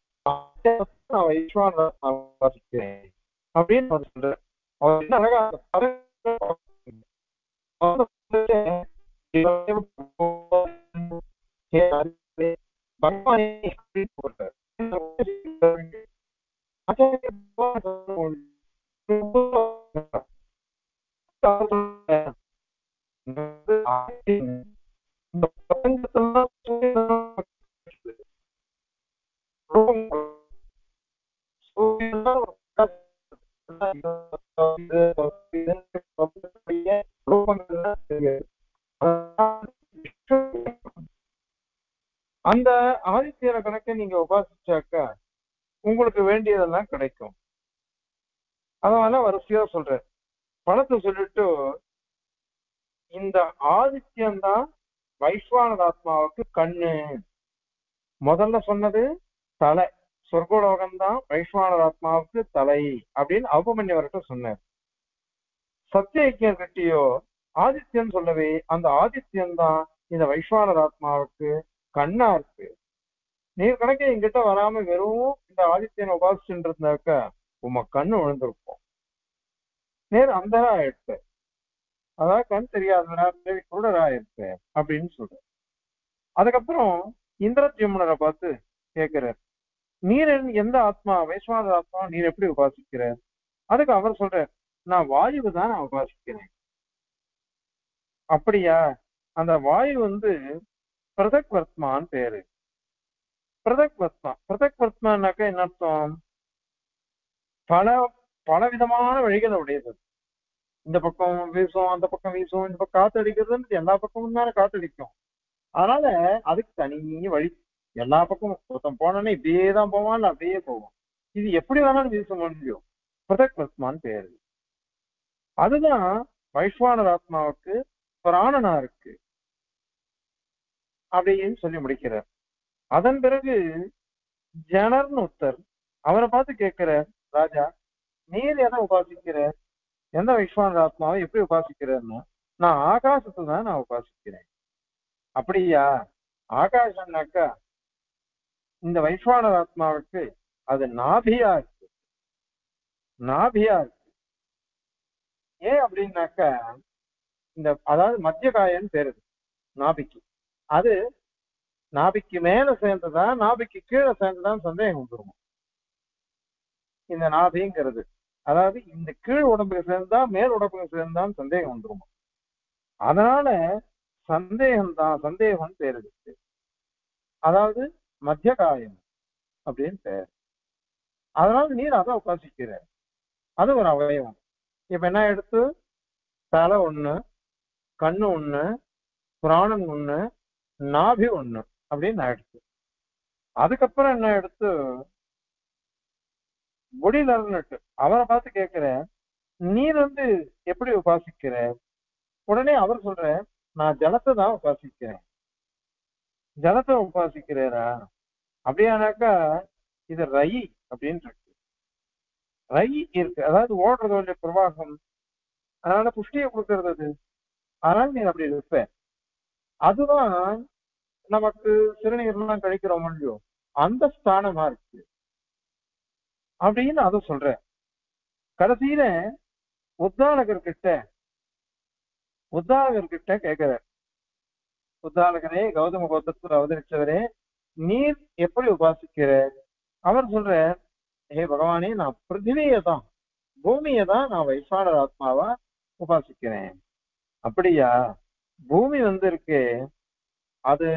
நான் வைஸ்வான ஆத்மாவை போதிக்கிறேன் அப்படின்னு அவர் சொல்ற அவர் என்ன அழகா பகவானே அப்படின்னு போடுறார் அந்த ஆதித்யர கணக்கை நீங்க உபாசிச்சாக்கா உங்களுக்கு வேண்டியதெல்லாம் கிடைக்கும் அதனால வரிசையா சொல்ற பணத்தை சொல்லிட்டு இந்த ஆதித்யம்தான் வைஸ்வான ஆத்மாவுக்கு கண்ணு முதல்ல சொன்னது தலை சொர்க்கலோகம்தான் வைஸ்வான ஆத்மாவுக்கு தலை அப்படின்னு அவமன்யவர்கிட்ட சொன்னார் சத்தியக்கியம் கிட்டியோ ஆதித்யம் சொல்லவே அந்த ஆதித்யம்தான் இந்த வைஸ்வான ஆத்மாவுக்கு கண்ணா இருக்கு நீர் கணக்கே எங்கிட்ட வராம வெறும் இந்த ஆதித்யனை உபாசிச்சுட்டு இருந்தாக்க உம கண்ணு விழுந்திருப்போம் நேர் அந்தரா ஆயிடுச்சு அதாவது கண் தெரியாதவரா குருடரா ஆயிடுச்சு அப்படின்னு சொல்ற அதுக்கப்புறம் இந்திரத்யும்னரை பார்த்து கேட்கிறார் நீர் எந்த ஆத்மா வைஸ்வான ஆத்மா நீர் எப்படி உபாசிக்கிறார் அதுக்கு அவர் சொல்றார் நான் வாயுவை தான் நான் உபாசிக்கிறேன் அப்படியா அந்த வாயு வந்து பிரதக் வர்த்மான்னு பேரு பிரதக்வத்மா பிரதக்வத்மானாக்க என்ன அர்த்தம் பல பல விதமான வழிகளை உடையது இந்த பக்கம் வீசும் அந்த பக்கம் வீசும் இந்த பக்கம் காத்து அடிக்கிறதுன்றது எல்லா பக்கமும் தானே காத்து அடிக்கும் அதனால அதுக்கு தனி வழி எல்லா பக்கமும் ஒருத்தம் போனோன்னா இப்படியே தான் போவான் இல்லை அப்படியே போவோம் இது எப்படி வேணாலும் வீச முடியும் பிரதக்வத்மான்னு பேரு அதுதான் வைஸ்வானர் ஆத்மாவுக்கு பிராணனா இருக்கு அப்படின்னு சொல்லி முடிக்கிறார் அதன் பிறகு ஜனர்னு உத்தர் அவரை பார்த்து கேட்கிற ராஜா நீர் எதை உபாசிக்கிற எந்த வைஸ்வான ஆத்மாவை எப்படி உபாசிக்கிறேன்னு நான் ஆகாசத்தை தான் நான் உபாசிக்கிறேன் அப்படியா ஆகாசம்னாக்கா இந்த வைஸ்வான ஆத்மாவுக்கு அது நாபியா இருக்கு நாபியா இருக்கு ஏன் அப்படின்னாக்கா இந்த அதாவது மத்தியகாயன்னு பேரு நாபிக்கு அது நாபிக்கு மேல சேர்ந்துதான் நாபிக்கு கீழே சேர்ந்துதான் சந்தேகம் வந்துருமா இந்த நாபிங்கிறது அதாவது இந்த கீழ் உடம்புக்கு சேர்ந்தா மேல் உடம்புக்கு சேர்ந்தான் சந்தேகம் வந்துருமா அதனால சந்தேகம்தான், சந்தேகம்னு பேர் இருக்கு. அதாவது மத்திய காயம் அப்படின்னு பேர். அதனால நீர் அதை உபாசிக்கிற அது ஒரு அவயவம். இப்ப என்ன எடுத்து தலை ஒண்ணு, கண்ணு ஒண்ணு, பிராணன் ஒண்ணு, நாபி ஒண்ணு அப்படின்னு ஆயிடுச்சு. அதுக்கப்புறம் என்ன எடுத்து பொடியில இருந்துட்டு அவரை பார்த்து கேட்கிற, நீர் வந்து எப்படி உபாசிக்கிற? உடனே அவர் சொல்ற, நான் ஜலத்தை தான் உபாசிக்கிறேன். ஜலத்தை உபாசிக்கிறேரா? அப்படியானாக்கா இது ரை அப்படின்னு இருக்கு. ரை இருக்கு, அதாவது ஓடுறதோடைய பிரவாகம், அதனால புஷ்டியை கொடுக்கறது அது. அதனால நீ அப்படி இருப்ப. அதுதான் நமக்கு சிறுநீர்லாம் கழிக்கிறோம் இல்லையோ, அந்த ஸ்தானமா இருக்கு அப்படின்னு அதை சொல்ற. கடைசியில உத்தாலகர்கிட்ட உத்தாலகர்கிட்ட கேட்கிற, உத்தாலகரே, கௌதம கோத்திரத்தில் அவதரிச்சவரே, நீர் எப்படி உபாசிக்கிற? அவர் சொல்ற, ஹே பகவானே, நான் பிருத்திவியை தான், பூமியை தான் நான் வைப்பாளர் ஆத்மாவா உபாசிக்கிறேன். அப்படியா? பூமி வந்து இருக்கு, அது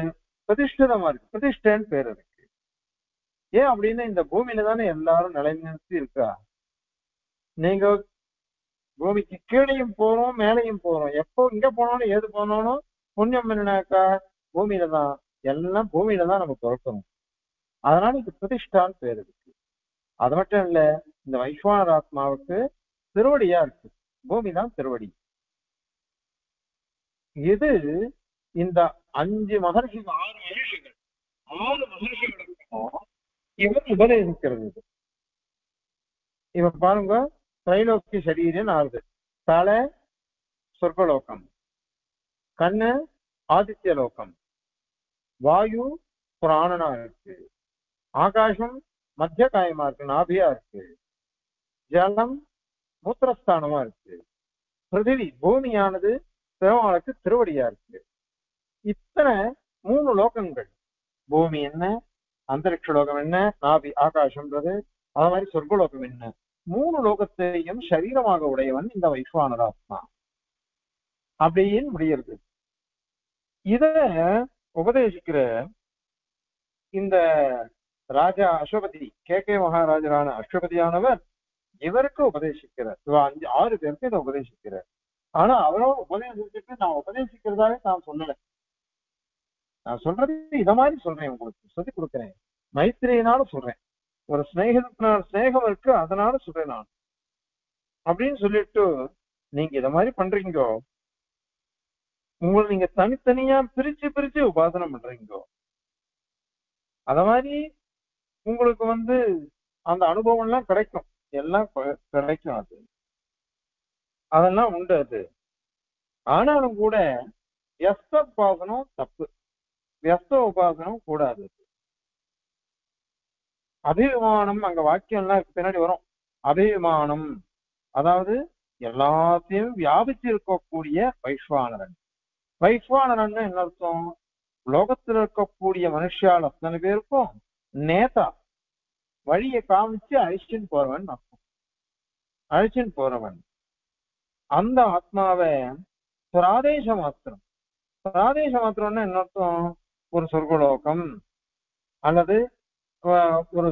பிரதிஷ்டிதமா இருக்கு, பிரதிஷ்டன்னு பேர் இருக்கு. ஏன் அப்படின்னு, இந்த பூமியில தானே எல்லாரும் நிலைநிறுத்தி இருக்கா. நீங்க பூமிக்கு கீழையும் போறோம் மேலையும் போறோம், எப்போ இங்க போனாலும் ஏது போனாலும் புண்ணியம் என்னன்னாக்கா பூமியில தான், எல்லாம் பூமியில தான் நம்ம பிறக்கணும். அதனால இது பிரதிஷ்டான்னு பேர் இருக்கு. அது மட்டும் இல்ல, இந்த வைஸ்வானர் ஆத்மாவுக்கு திருவடியா இருக்கு, பூமி தான் திருவடி. இது இந்த அஞ்சு மகர்ஷிகள், ஆறு மகர்ஷிகள், ஆறு மகர்ஷிகளுக்கும் இவன் உபதேசிக்கிறது. இவ பாருங்க, திரைலோக்கி சரீரன் ஆறுது. தலை சொர்க்கலோகம், கண்ணு ஆதித்ய லோகம், வாயு பிராணனா இருக்கு, ஆகாசம் மத்திய காயமா இருக்கு, நாபியா இருக்கு, ஜலம் மூத்திரஸ்தானமா இருக்கு, பிருத்திவி பூமியானது பெருமாளுக்கு திருவடியா இருக்கு. இத்தனை மூணு லோகங்கள், பூமி என்ன, அந்தரிக்ஷ லோகம் என்ன, நாபி ஆகாசம்ன்றது, அது மாதிரி சொர்க்கலோகம் என்ன, மூணு லோகத்தையும் சரீரமாக உடையவன் இந்த வைஸ்வானராத்மா அப்படின்னு முடியிறது. இத உபதேசிக்கிற இந்த ராஜா அஸ்வபதி, கே கே மகாராஜரான அஸ்வபதியானவர் இவருக்கு உபதேசிக்கிறார். இவ அஞ்சு ஆறு பேருக்கு இதை உபதேசிக்கிறார். ஆனா அவரும் உபதேசிச்சுட்டு, நான் உபதேசிக்கிறதாவே நான் சொல்லலை, நான் சொல்றது இத மாதிரி சொல்றேன், உங்களுக்கு சொல்லி கொடுக்குறேன், மைத்திரியினால சொல்றேன், ஒரு ஸ்நேகத்தினால ஸ்நேகம் இருக்கு அதனால சொல்றேன் நான் அப்படின்னு சொல்லிட்டு, நீங்க இத மாதிரி பண்றீங்கோ, உங்களை நீங்க தனித்தனியா பிரிச்சு பிரிச்சு உபாசனம் பண்றீங்கோ, அத மாதிரி உங்களுக்கு வந்து அந்த அனுபவம் எல்லாம் கிடைக்கும், எல்லாம் கிடைக்கும், அது அதெல்லாம் உண்டு அது. ஆனாலும் கூட வியஸ்த உபாசனம் தப்பு, வியஸ்த உபாசனம் கூடாது. அபிமானம், அங்க வாக்கியம் எல்லாம் பின்னாடி வரும். அபிமானம் அதாவது எல்லாத்தையும் வியாபிச்சு இருக்கக்கூடிய வைஸ்வானரன். வைஸ்வானரன் என்ன அர்த்தம்? உலோகத்தில் இருக்கக்கூடிய மனுஷியால் அத்தனை பேருக்கும் நேதா, வழியை காமிச்சு அழிச்சின்னு போறவன், அழிச்சின்னு போறவன். அந்த ஆத்மாவை பிராதேச மாத்திரம், பிராதேச மாத்திரம்னா என்ன அர்த்தம்? ஒரு சொர்க்கலோகம் அல்லது ஒரு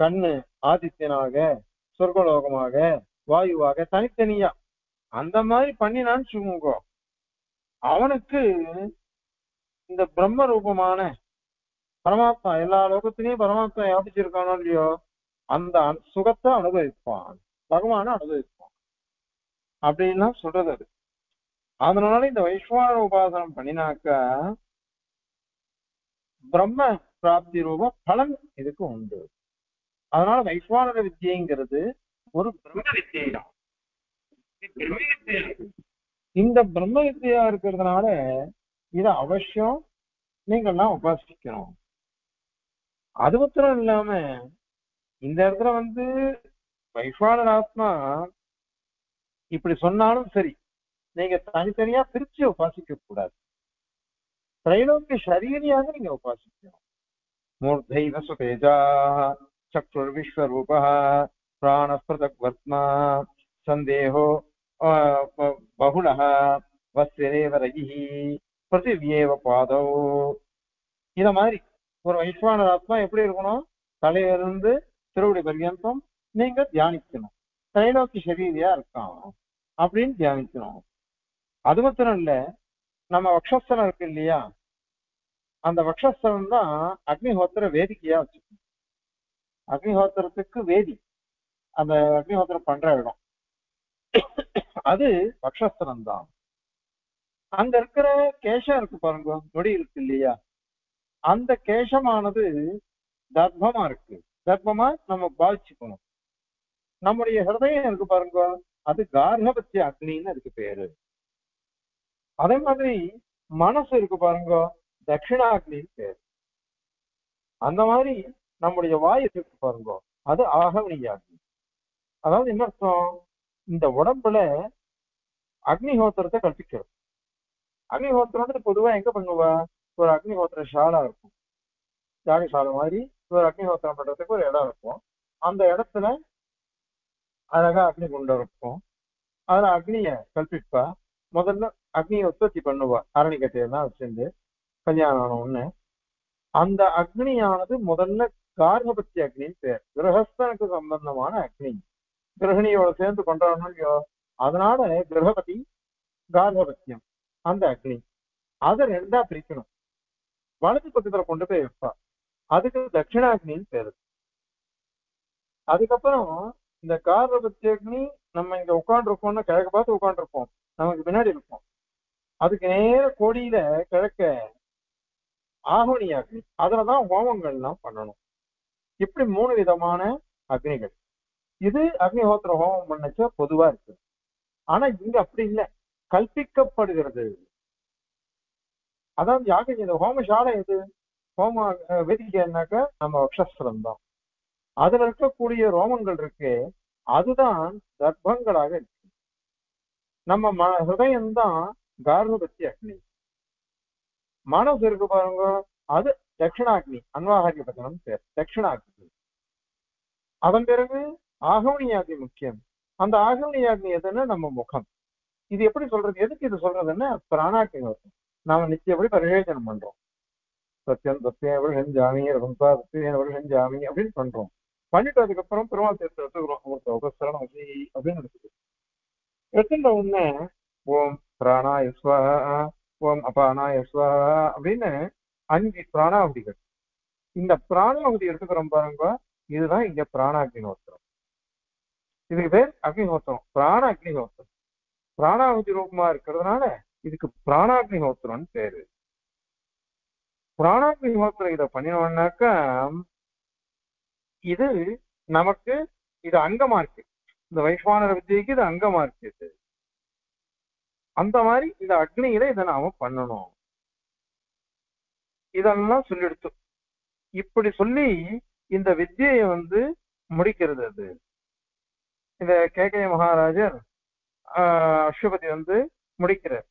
கண்ணு ஆதித்யனாக, சொர்க்கலோகமாக, வாயுவாக தனித்தனியா அந்த மாதிரி பண்ணினான்னு சொல்லுங்க, அவனுக்கு இந்த பிரம்ம ரூபமான பரமாத்மா, எல்லா லோகத்திலையும் பரமாத்மா யாபிச்சிருக்கானோ இல்லையோ, அந்த சுகத்தை அனுபவிப்பான், பகவானை அனுபவிப்பான் அப்படின்லாம் சொல்றது அது. அதனால இந்த வைஸ்வான உபாசனம் பண்ணினாக்கா பிரம்ம பிராப்தி ரூப பலன் இதுக்கு உண்டு. அதனால வைஸ்வான வித்தியைங்கிறது ஒரு பிரம்ம வித்தியை தான். இந்த பிரம்ம வித்தியா இருக்கிறதுனால இத அவசியம் நீங்கள்லாம் உபாசிக்கணும். அது மாத்திரம் இல்லாம இந்த இடத்துல வந்து வைஸ்வான ஆத்மா இப்படி சொன்னாலும் சரி, நீங்க தனித்தனியா பிரிச்சு உபாசிக்க கூடாது, திரைலோக்கிய சரீரியாக நீங்க உபாசிக்கணும். மூர்த்தைவ சுதேஜா சக்ஷுர் விஸ்வரூபா பிராண பிரதக் வர்த்மா சந்தேகோ பகுளஹ வஸ்ரேவ ரகிஹி பிரதிவ்யேவ பாதோ. இத மாதிரி ஒரு வைஷ்ணவ ஆத்மா எப்படி இருக்கணும்? தலையிலிருந்து திருவடி பர்யந்தம் நீங்க தியானிக்கணும். திரைலோக்கி சரீரியா இருக்கான் அப்படின்னு தியானிக்கணும். அது மாத்திரம் இல்ல, நம்ம வக்ஷஸ்தலம் இருக்கு இல்லையா, அந்த வக்ஷஸ்தலம் தான் அக்னிஹோத்திர வேதிக்கையா வச்சுக்கணும். அக்னிஹோத்திரத்துக்கு வேதி, அந்த அக்னிஹோத்திரம் பண்ற இடம் அது வக்ஷஸ்தலம் தான். அங்க இருக்கிற கேஷம் இருக்கு பாருங்க, நொடி இருக்கு இல்லையா, அந்த கேஷமானது தர்ப்பமா இருக்கு. தர்ப்பமா நம்ம பாதிச்சுக்கணும். நம்முடைய ஹிருதயம் இருக்கு பாருங்க, அது கார்ஹபத்திய அக்னின்னு இருக்கு பேரு. அதே மாதிரி மனசு இருக்கு பாருங்க, தட்சிணா அக்னின்னு பேரு. அந்த மாதிரி நம்முடைய வாயு இருக்கு பாருங்க, அது ஆகவனிய அக்னி. அதாவது என்ன அர்த்தம்? இந்த உடம்புல அக்னிஹோத்திரத்தை கற்பிக்கிறது. அக்னிஹோத்திரம் பொதுவா எங்க பண்ணுவா? ஒரு அக்னிஹோத்திர சாலா இருக்கும், யாகசாலை மாதிரி ஒரு அக்னிஹோத்திரம் பண்றதுக்கு ஒரு இடம் இருக்கும். அந்த இடத்துல அழகா அக்னி குண்டம் இருக்கும். அதுல அக்னிய கல்பிப்பா. முதல்ல அக்னியை உற்பத்தி பண்ணுவா, அரணிக்கட்டையெல்லாம் வச்சிருந்து கல்யாணம் ஆன ஒண்ணு. அந்த அக்னியானது முதல்ல கார்கபத்தி அக்னின்னு பேர். கிரகஸ்தனுக்கு சம்பந்தமான அக்னி, கிரகணியோட சேர்ந்து கொண்டாடணும் இல்லையோ, அதனால கிரகபதி கார்கபத்தியம் அந்த அக்னி. அதை ரெண்டா பிரிக்கணும், வலது பக்கத்துல கொண்டு போய் வைப்பா, அதுக்கு தட்சிணாக்னின்னு பேரு. அதுக்கப்புறம் இந்த கார்பத்திய அக்னி, நம்ம இங்க உட்காந்துருக்கோம்னா கிழக்க பார்த்து உட்காந்துருப்போம், நமக்கு பின்னாடி இருக்கும், அதுக்கு நேர கோடியில கிழக்க ஆகுனிய அக்னி, அதுலதான் ஹோமங்கள் எல்லாம் பண்ணணும். இப்படி மூணு விதமான அக்னிகள். இது அக்னிஹோத்திர ஹோமம் பண்ணச்சா பொதுவா இருக்கு. ஆனா இங்க அப்படி இல்லை, கல்பிக்கப்படுகிறது. அதாவது யாகம் இந்த ஹோமசாலை எது? ஹோம வேதிக்கைனாக்க நம்ம வக்ஷஸ்திரம் தான். அதுல இருக்கக்கூடிய ரோமங்கள் இருக்கு, அதுதான் தர்ப்பங்களாக இருக்கு. நம்ம ம ஹிருதயம்தான் கார்பத்தி அக்னி. மனசு இருக்கு பாருங்க, அது தட்சிணாக்னி, அன்வாகாரிய பத்தனம் பேர் தட்சிணாக்னி. அதன் பிறகு ஆகவனியாக்னி முக்கியம். அந்த ஆகவனியாக்னி எதுன்னா நம்ம முகம். இது எப்படி சொல்றது? எதுக்கு இது சொல்றதுன்னா பிராணாக்னி வரும். நாம நிச்சயப்படி பரிசேஜனம் பண்றோம், சத்தியம் சத்தியம் எப்படி செஞ்சாமி ரகும்பா சத்தியம் எப்படி செஞ்சாமி அப்படின்னு பண்றோம். பண்ணிட்டு அதுக்கப்புறம் பெருமாள் சேர்த்து எடுத்துக்கிறோம், உங்களுக்கு சரணம் அப்படின்னு எடுத்துக்கோ. எடுத்துட்ட உடனே ஓம் பிராணாய ஸ்வாஹா, ஓம் அபானாய ஸ்வாஹா அப்படின்னு அஞ்சு பிராணாவதிகள். இந்த பிராணாவதி எடுத்துக்கிறோம் பாருங்க, இதுதான் இங்க பிராண அக்னிஹோத்திரம். இதுக்கு பேர் அக்னிஹோத்திரம், பிராண அக்னிஹோத்திரம். பிராணாவதி ரூபமா இருக்கிறதுனால இதுக்கு பிராணாக்னிஹோத்திரம்னு பேரு. பிராணாக்னிஹோத்திரம் இதை பண்ணினோம்னாக்கா இது நமக்கு இது அங்கமா இருக்கு. இந்த வைஸ்வானர் வித்தியைக்கு இது அங்கமா இருக்கு. அந்த மாதிரி இந்த அக்னியில இதை நாம பண்ணணும். இதெல்லாம் சொல்லிடுத்து இப்படி சொல்லி இந்த வித்தியை வந்து முடிக்கிறது. அது இந்த கே கே மகாராஜர் ஆஹ் அஸ்வபதி வந்து முடிக்கிறார்.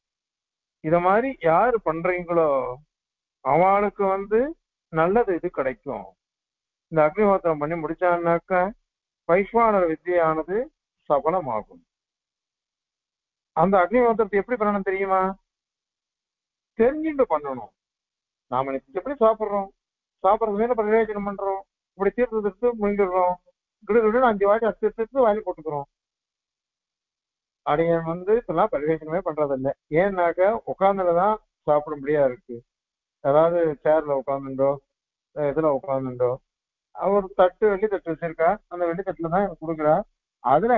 இத மாதிரி யாரு பண்றீங்களோ அவளுக்கு வந்து நல்லது இது கிடைக்கும். இந்த அக்னிஹோத்திரம் பண்ணி முடிச்சான்னாக்க வைஸ்வானர் வித்தியானது சபலமாகும். அந்த அக்னிஹோத்திரத்தை எப்படி பண்ணணும் தெரியுமா? தெரிஞ்சுட்டு பண்ணணும். நாம எப்படி சாப்பிட்றோம், சாப்பிட்றதுல பிரயோஜனம் பண்றோம், இப்படி தீர்த்து தீர்த்து முடிஞ்சிடுறோம். கிடுகிட்டு அஞ்சு வாட்டி அத்து தீர்த்து வாங்கி போட்டுக்கிறோம். அடியன் வந்து இப்பெல்லாம் பரிசேஷனமே பண்றதில்லை. ஏன்னாக்க உட்காந்துலதான் சாப்பிட முடியா இருக்கு. அதாவது சேர்ல உட்காந்துண்டோ இதுல உட்காந்துண்டோ, ஒரு தட்டு வெள்ளி தட்டு வச்சிருக்கா, அந்த வெள்ளி தட்டுல தான் எனக்கு கொடுக்குறா, அதுல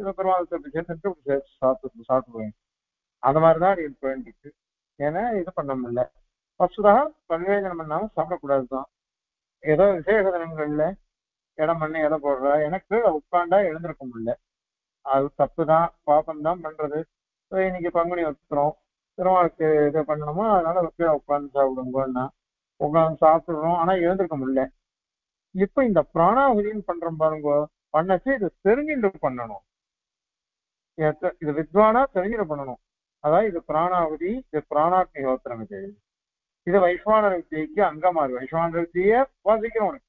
இதை பெருமாள் தட்டு சேர்த்துட்டு சாப்பிட்டு சாப்பிடுவேன். அந்த மாதிரிதான் அடியில் போயிட்டு இருக்கு. ஏன்னா இது பண்ண முடியல. ஃபர்ஸ்ட்தான் பரிசேஷனம் பண்ணாம சாப்பிடக்கூடாதுதான். ஏதோ விசேஷ தினங்கள்ல இடம் பண்ணி இடம் போடுறா, எனக்கு உட்காண்டா எழுந்திருக்க முடியல, அது தப்பு தான், பாப்பம் தான் பண்றது. இன்னைக்கு பங்குனி வச்சுக்கிறோம், திருமாவுக்கு இதை பண்ணணுமோ, அதனால கீழே உட்காந்து சாப்பிடுங்கன்னா உட்காந்து சாப்பிடுறோம், ஆனா எழுந்திருக்க முடியல. இப்ப இந்த பிராணாவதின்னு பண்றோம் பாருங்க, பண்ணச்சு இது தெரிஞ்சுட்டு பண்ணணும். இது வித்வானா தெரிஞ்சுட்டு பண்ணணும். அதாவது இது பிராணாவதி, இது பிராணாக்னிஹோத்திரம். இது இது வைஸ்வானர் வித்தியைக்கு அங்கமா இருக்கு. வைஸ்வானர் வித்திய உபாசிக்கிறவனுக்கு,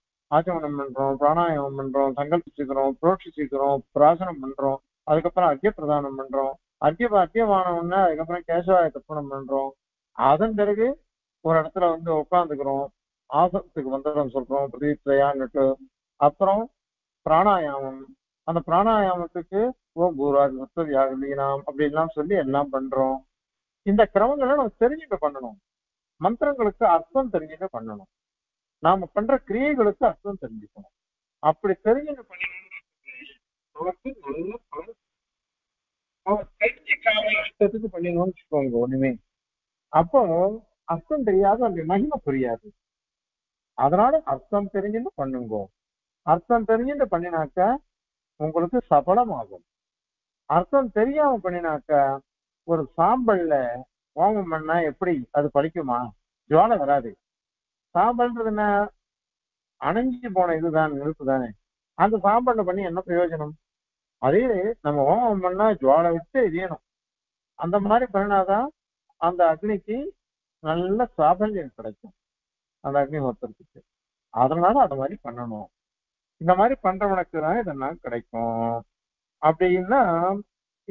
ஆச்சமனம் பண்றோம், பிராணாயாமம் பண்றோம், சங்கல்பிச்சுக்கிறோம், புரோட்சிச்சுக்கிறோம், பிராசனம் பண்றோம், அதுக்கப்புறம் அர்க்கிய பிரதானம் பண்றோம், அர்க்கிய அர்க்கியமானவன்னா அதுக்கப்புறம் கேசவாய தர்ப்பணம் பண்றோம், அதன் பிறகு ஒரு இடத்துல வந்து உட்காந்துக்கிறோம், ஆசனத்துக்கு மந்திரம் சொல்றோம், பிரதீப்தையான்னுட்டு, அப்புறம் பிராணாயாமம், அந்த பிராணாயாமத்துக்கு ஓம் பூராஜ் முத்ததி ஆகலீனாம் அப்படின்லாம் சொல்லி எல்லாம் பண்றோம். இந்த கிரமங்களை நம்ம தெரிஞ்சுட்டு பண்ணணும். மந்திரங்களுக்கு அர்த்தம் தெரிஞ்சுட்டு பண்ணணும். நாம பண்ற கிரியைகளுக்கு அர்த்தம் தெரிஞ்சுக்கணும். அப்படி தெரிஞ்சுட்டு பண்ணணும். தெரிஞ்சுக்காம அர்த்தத்துக்கு பண்ணணும்னு வச்சுக்கோங்க ஒண்ணுமே. அப்போ அர்த்தம் தெரியாது, அந்த மகிமை புரியாது. அதனால அர்த்தம் தெரிஞ்சுட்டு பண்ணுங்க. அர்த்தம் தெரிஞ்சுட்டு பண்ணினாக்க உங்களுக்கு சபலமாகும். அர்த்தம் தெரியாம பண்ணினாக்க ஒரு சாம்பல்ல ஹோமம் பண்ணா எப்படி அது பழிக்குமா? ஜுவாலை வராது. சாம்பல்ன்றது என்ன? அணைஞ்சு போன இதுதான், நெருப்பு தானே. அந்த சாம்பல்ல பண்ணி என்ன பிரயோஜனம்? அதே நம்ம ஹோமம் பண்ணா ஜுவாலை விட்டு எரியணும். அந்த மாதிரி பண்ணாதான் அந்த அக்னிக்கு நல்ல சாபல்யம் கிடைக்கும் அந்த அக்னி ஹோத்திரத்துக்கு. அதனால அது மாதிரி பண்ணணும். இந்த மாதிரி பண்றவனுக்கு தான் இதெல்லாம் கிடைக்கும் அப்படின்னா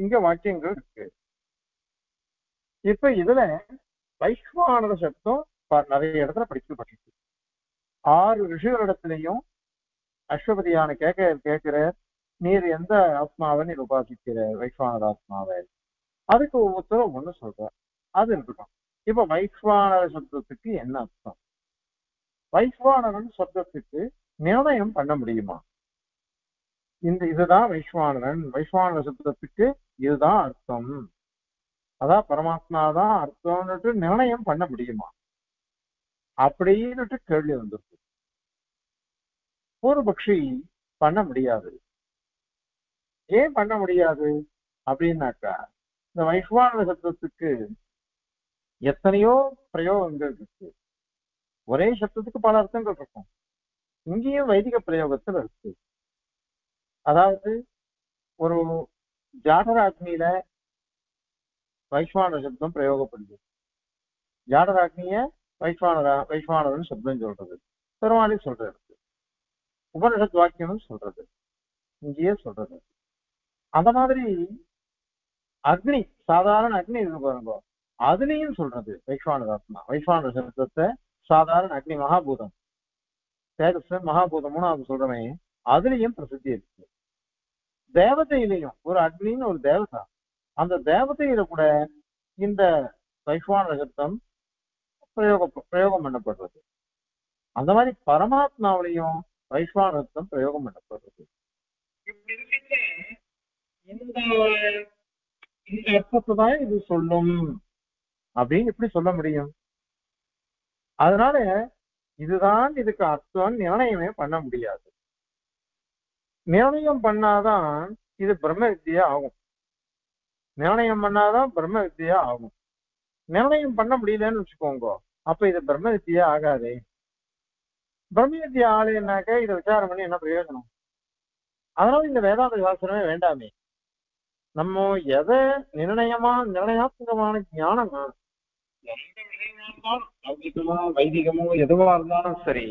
இங்க வாக்கியங்கள் இருக்கு. இப்ப இதுல வைஸ்வானர சப்தம் நிறைய இடத்துல படிக்கப்பட்டிருக்கு. ஆறு ரிஷிகளிடத்திலையும் அஸ்வபதியான கேட்க கேட்கிற நீர் எந்த ஆத்மாவை நீர் உபாசிக்கிற வைஸ்வானர ஆத்மாவை, அதுக்கு ஒவ்வொருத்தரும் ஒண்ணு சொல்ற. அது இருக்கட்டும். இப்ப வைஸ்வானர சப்தத்துக்கு என்ன அர்த்தம்? வைஸ்வானரன் சப்தத்துக்கு நிர்ணயம் பண்ண முடியுமா? இந்த இதுதான் வைஸ்வானரன், வைஸ்வானர சப்தத்துக்கு இதுதான் அர்த்தம், அதான் பரமாத்மா தான் அர்த்தம்னுட்டு நிர்ணயம் பண்ண முடியுமா அப்படின்னுட்டு கேள்வி வந்திருக்கு. பூர்வபக்ஷி பண்ண முடியாது. ஏன் பண்ண முடியாது அப்படின்னாக்கா, இந்த வைஸ்வானர சப்தத்துக்கு எத்தனையோ பிரயோகங்கள் இருக்கு. ஒரே சப்தத்துக்கு பல அர்த்தங்கள் இருக்கும். இங்கேயும் வைதிக பிரயோகத்தில் இருக்கு. அதாவது ஒரு ஜாடராக்னியில வைஸ்வானர சப்தம் பிரயோகப்படுது. ஜாடராக்னிய வைஸ்வானரா வைஸ்வானரன் சப்தம் சொல்றது பெருமாளி சொல்றது, உபனிஷத் வாக்கியம் சொல்றது, இங்கேயே சொல்றது. அந்த மாதிரி அக்னி, சாதாரண அக்னி இருக்கு பாருங்க, அதுலேயும் சொல்றது வைஸ்வானர ஆத்மா வைஸ்வானர சப்தத்தை. சாதாரண அக்னி மகாபூதம் தேஜஸ் மகாபூதம்னு அவங்க சொல்றமே, அதுலயும் பிரசித்தி இருக்கு. தேவதையிலையும் ஒரு அக்னின்னு ஒரு தேவதா, அந்த தேவதையில கூட இந்த வைஸ்வானர சப்தம் பிரயோக பிரயோகம் பண்ணப்படுறது. அந்த மாதிரி பரமாத்மாவிலையும் வைஸ்வானர சப்தம் பிரயோகம் பண்ணப்படுறது. இந்த அர்த்தத்தை தான் இது சொல்லும் அப்படின்னு எப்படி சொல்ல முடியும்? அதனால இதுதான் இதுக்கு அர்த்தம் நிர்ணயமே பண்ண முடியாது. நிர்ணயம் பண்ணாதான் இது பிரம்ம வித்தியா ஆகும். நிர்ணயம் பண்ணாதான் பிரம்ம வித்தியா ஆகும். நிர்ணயம் பண்ண முடியலன்னு வச்சுக்கோங்க, அப்ப இது பிரம்ம வித்தியா ஆகாதே. பிரம்ம வித்தியா ஆலையனாக்க இதை விசாரம் பண்ணி என்ன பிரயோஜனம்? அதனால இந்த வேதாந்த சாஸ்திரமே வேண்டாமே. நம்ம எதை நிர்ணயமா நிர்ணயாத்மகமான ஞானமா லௌகிகமோ வைதிகமோ எதுவா இருந்தாலும் சரி,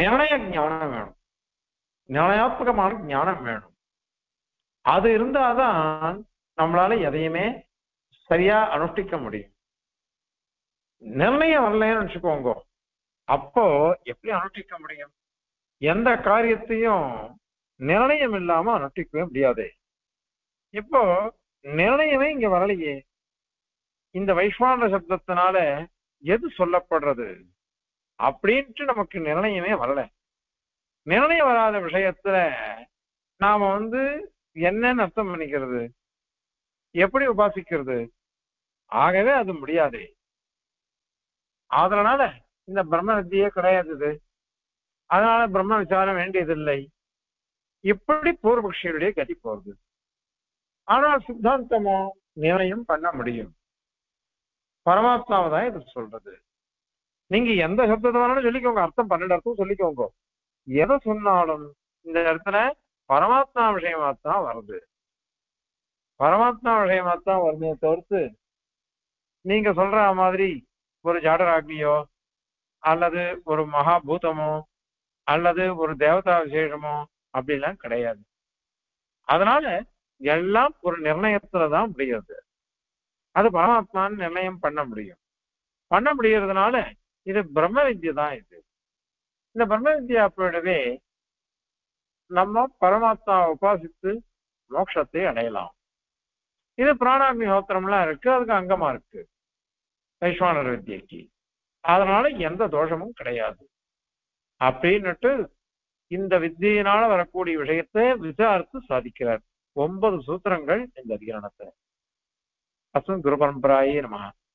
நிர்ணய ஞானம் வேணும், நிர்ணயாத்மகமான ஞானம் வேணும். அது இருந்தாதான் நம்மளால எதையுமே சரியா அனுஷ்டிக்க முடியும். நிர்ணயம் வரலன்னு நினைச்சுக்கோங்க, அப்போ எப்படி அனுஷ்டிக்க முடியும்? எந்த காரியத்தையும் நிர்ணயம் இல்லாம அனுஷ்டிக்கவே முடியாது. இப்போ நிர்ணயமே இங்க வரலையே. இந்த வைஸ்வானர சப்தத்தினால எது சொல்லப்படுறது அப்படின்ட்டு நமக்கு நிர்ணயமே வரல. நிர்ணயம் வராத விஷயத்துல நாம வந்து என்னன்னு அர்த்தம் பண்ணிக்கிறது, எப்படி உபாசிக்கிறது? ஆகவே அது முடியாது. அதனால இந்த பிரம்ம வித்தியே கிடையாது. அதனால பிரம்ம விசாரம் வேண்டியதில்லை. இப்படி பூர்வபக்ஷியுடைய கதி போகுது. ஆனால் சித்தாந்தமோ நிர்ணயம் பண்ண முடியும். பரமாத்மாவை தான் இது சொல்றது. நீங்க எந்த சப்தத்தை வேணாலும் சொல்லிக்கோங்க, அர்த்தம் பன்னெண்டு அர்த்தம் சொல்லிக்கோங்க, எதை சொன்னாலும் இந்த இடத்துல பரமாத்மா விஷயமாத்தான் வருது, பரமாத்மா விஷயமாத்தான் வருமே தவிர்த்து நீங்க சொல்ற மாதிரி ஒரு ஜாடராக்னியோ அல்லது ஒரு மகாபூதமோ அல்லது ஒரு தேவதா விசேஷமோ அப்படிலாம் கிடையாது. அதனால எல்லாம் ஒரு நிர்ணயத்துலதான் முடியாது, அது பரமாத்மான்னு நிர்ணயம் பண்ண முடியும். பண்ண முடியறதுனால இது பிரம்ம வித்யா தான். இது இந்த பிரம்ம வித்யா அப்படியே நம்ம பரமாத்மாவை உபாசித்து மோட்சத்தை அடையலாம். இது பிராணாக்னி ஹோத்திரம்லாம் இருக்கு, அதுக்கு அங்கமா இருக்கு வைஸ்வானர் வித்யக்கு. அதனால எந்த தோஷமும் கிடையாது அப்படின்னுட்டு இந்த வித்தியினால வரக்கூடிய விஷயத்தை விசாரித்து சாதிக்கிறார். ஒன்பது சூத்திரங்கள் இந்த அதிகரணத்தை. அஸ்மத் குரு பரம்பராயே நமஹ.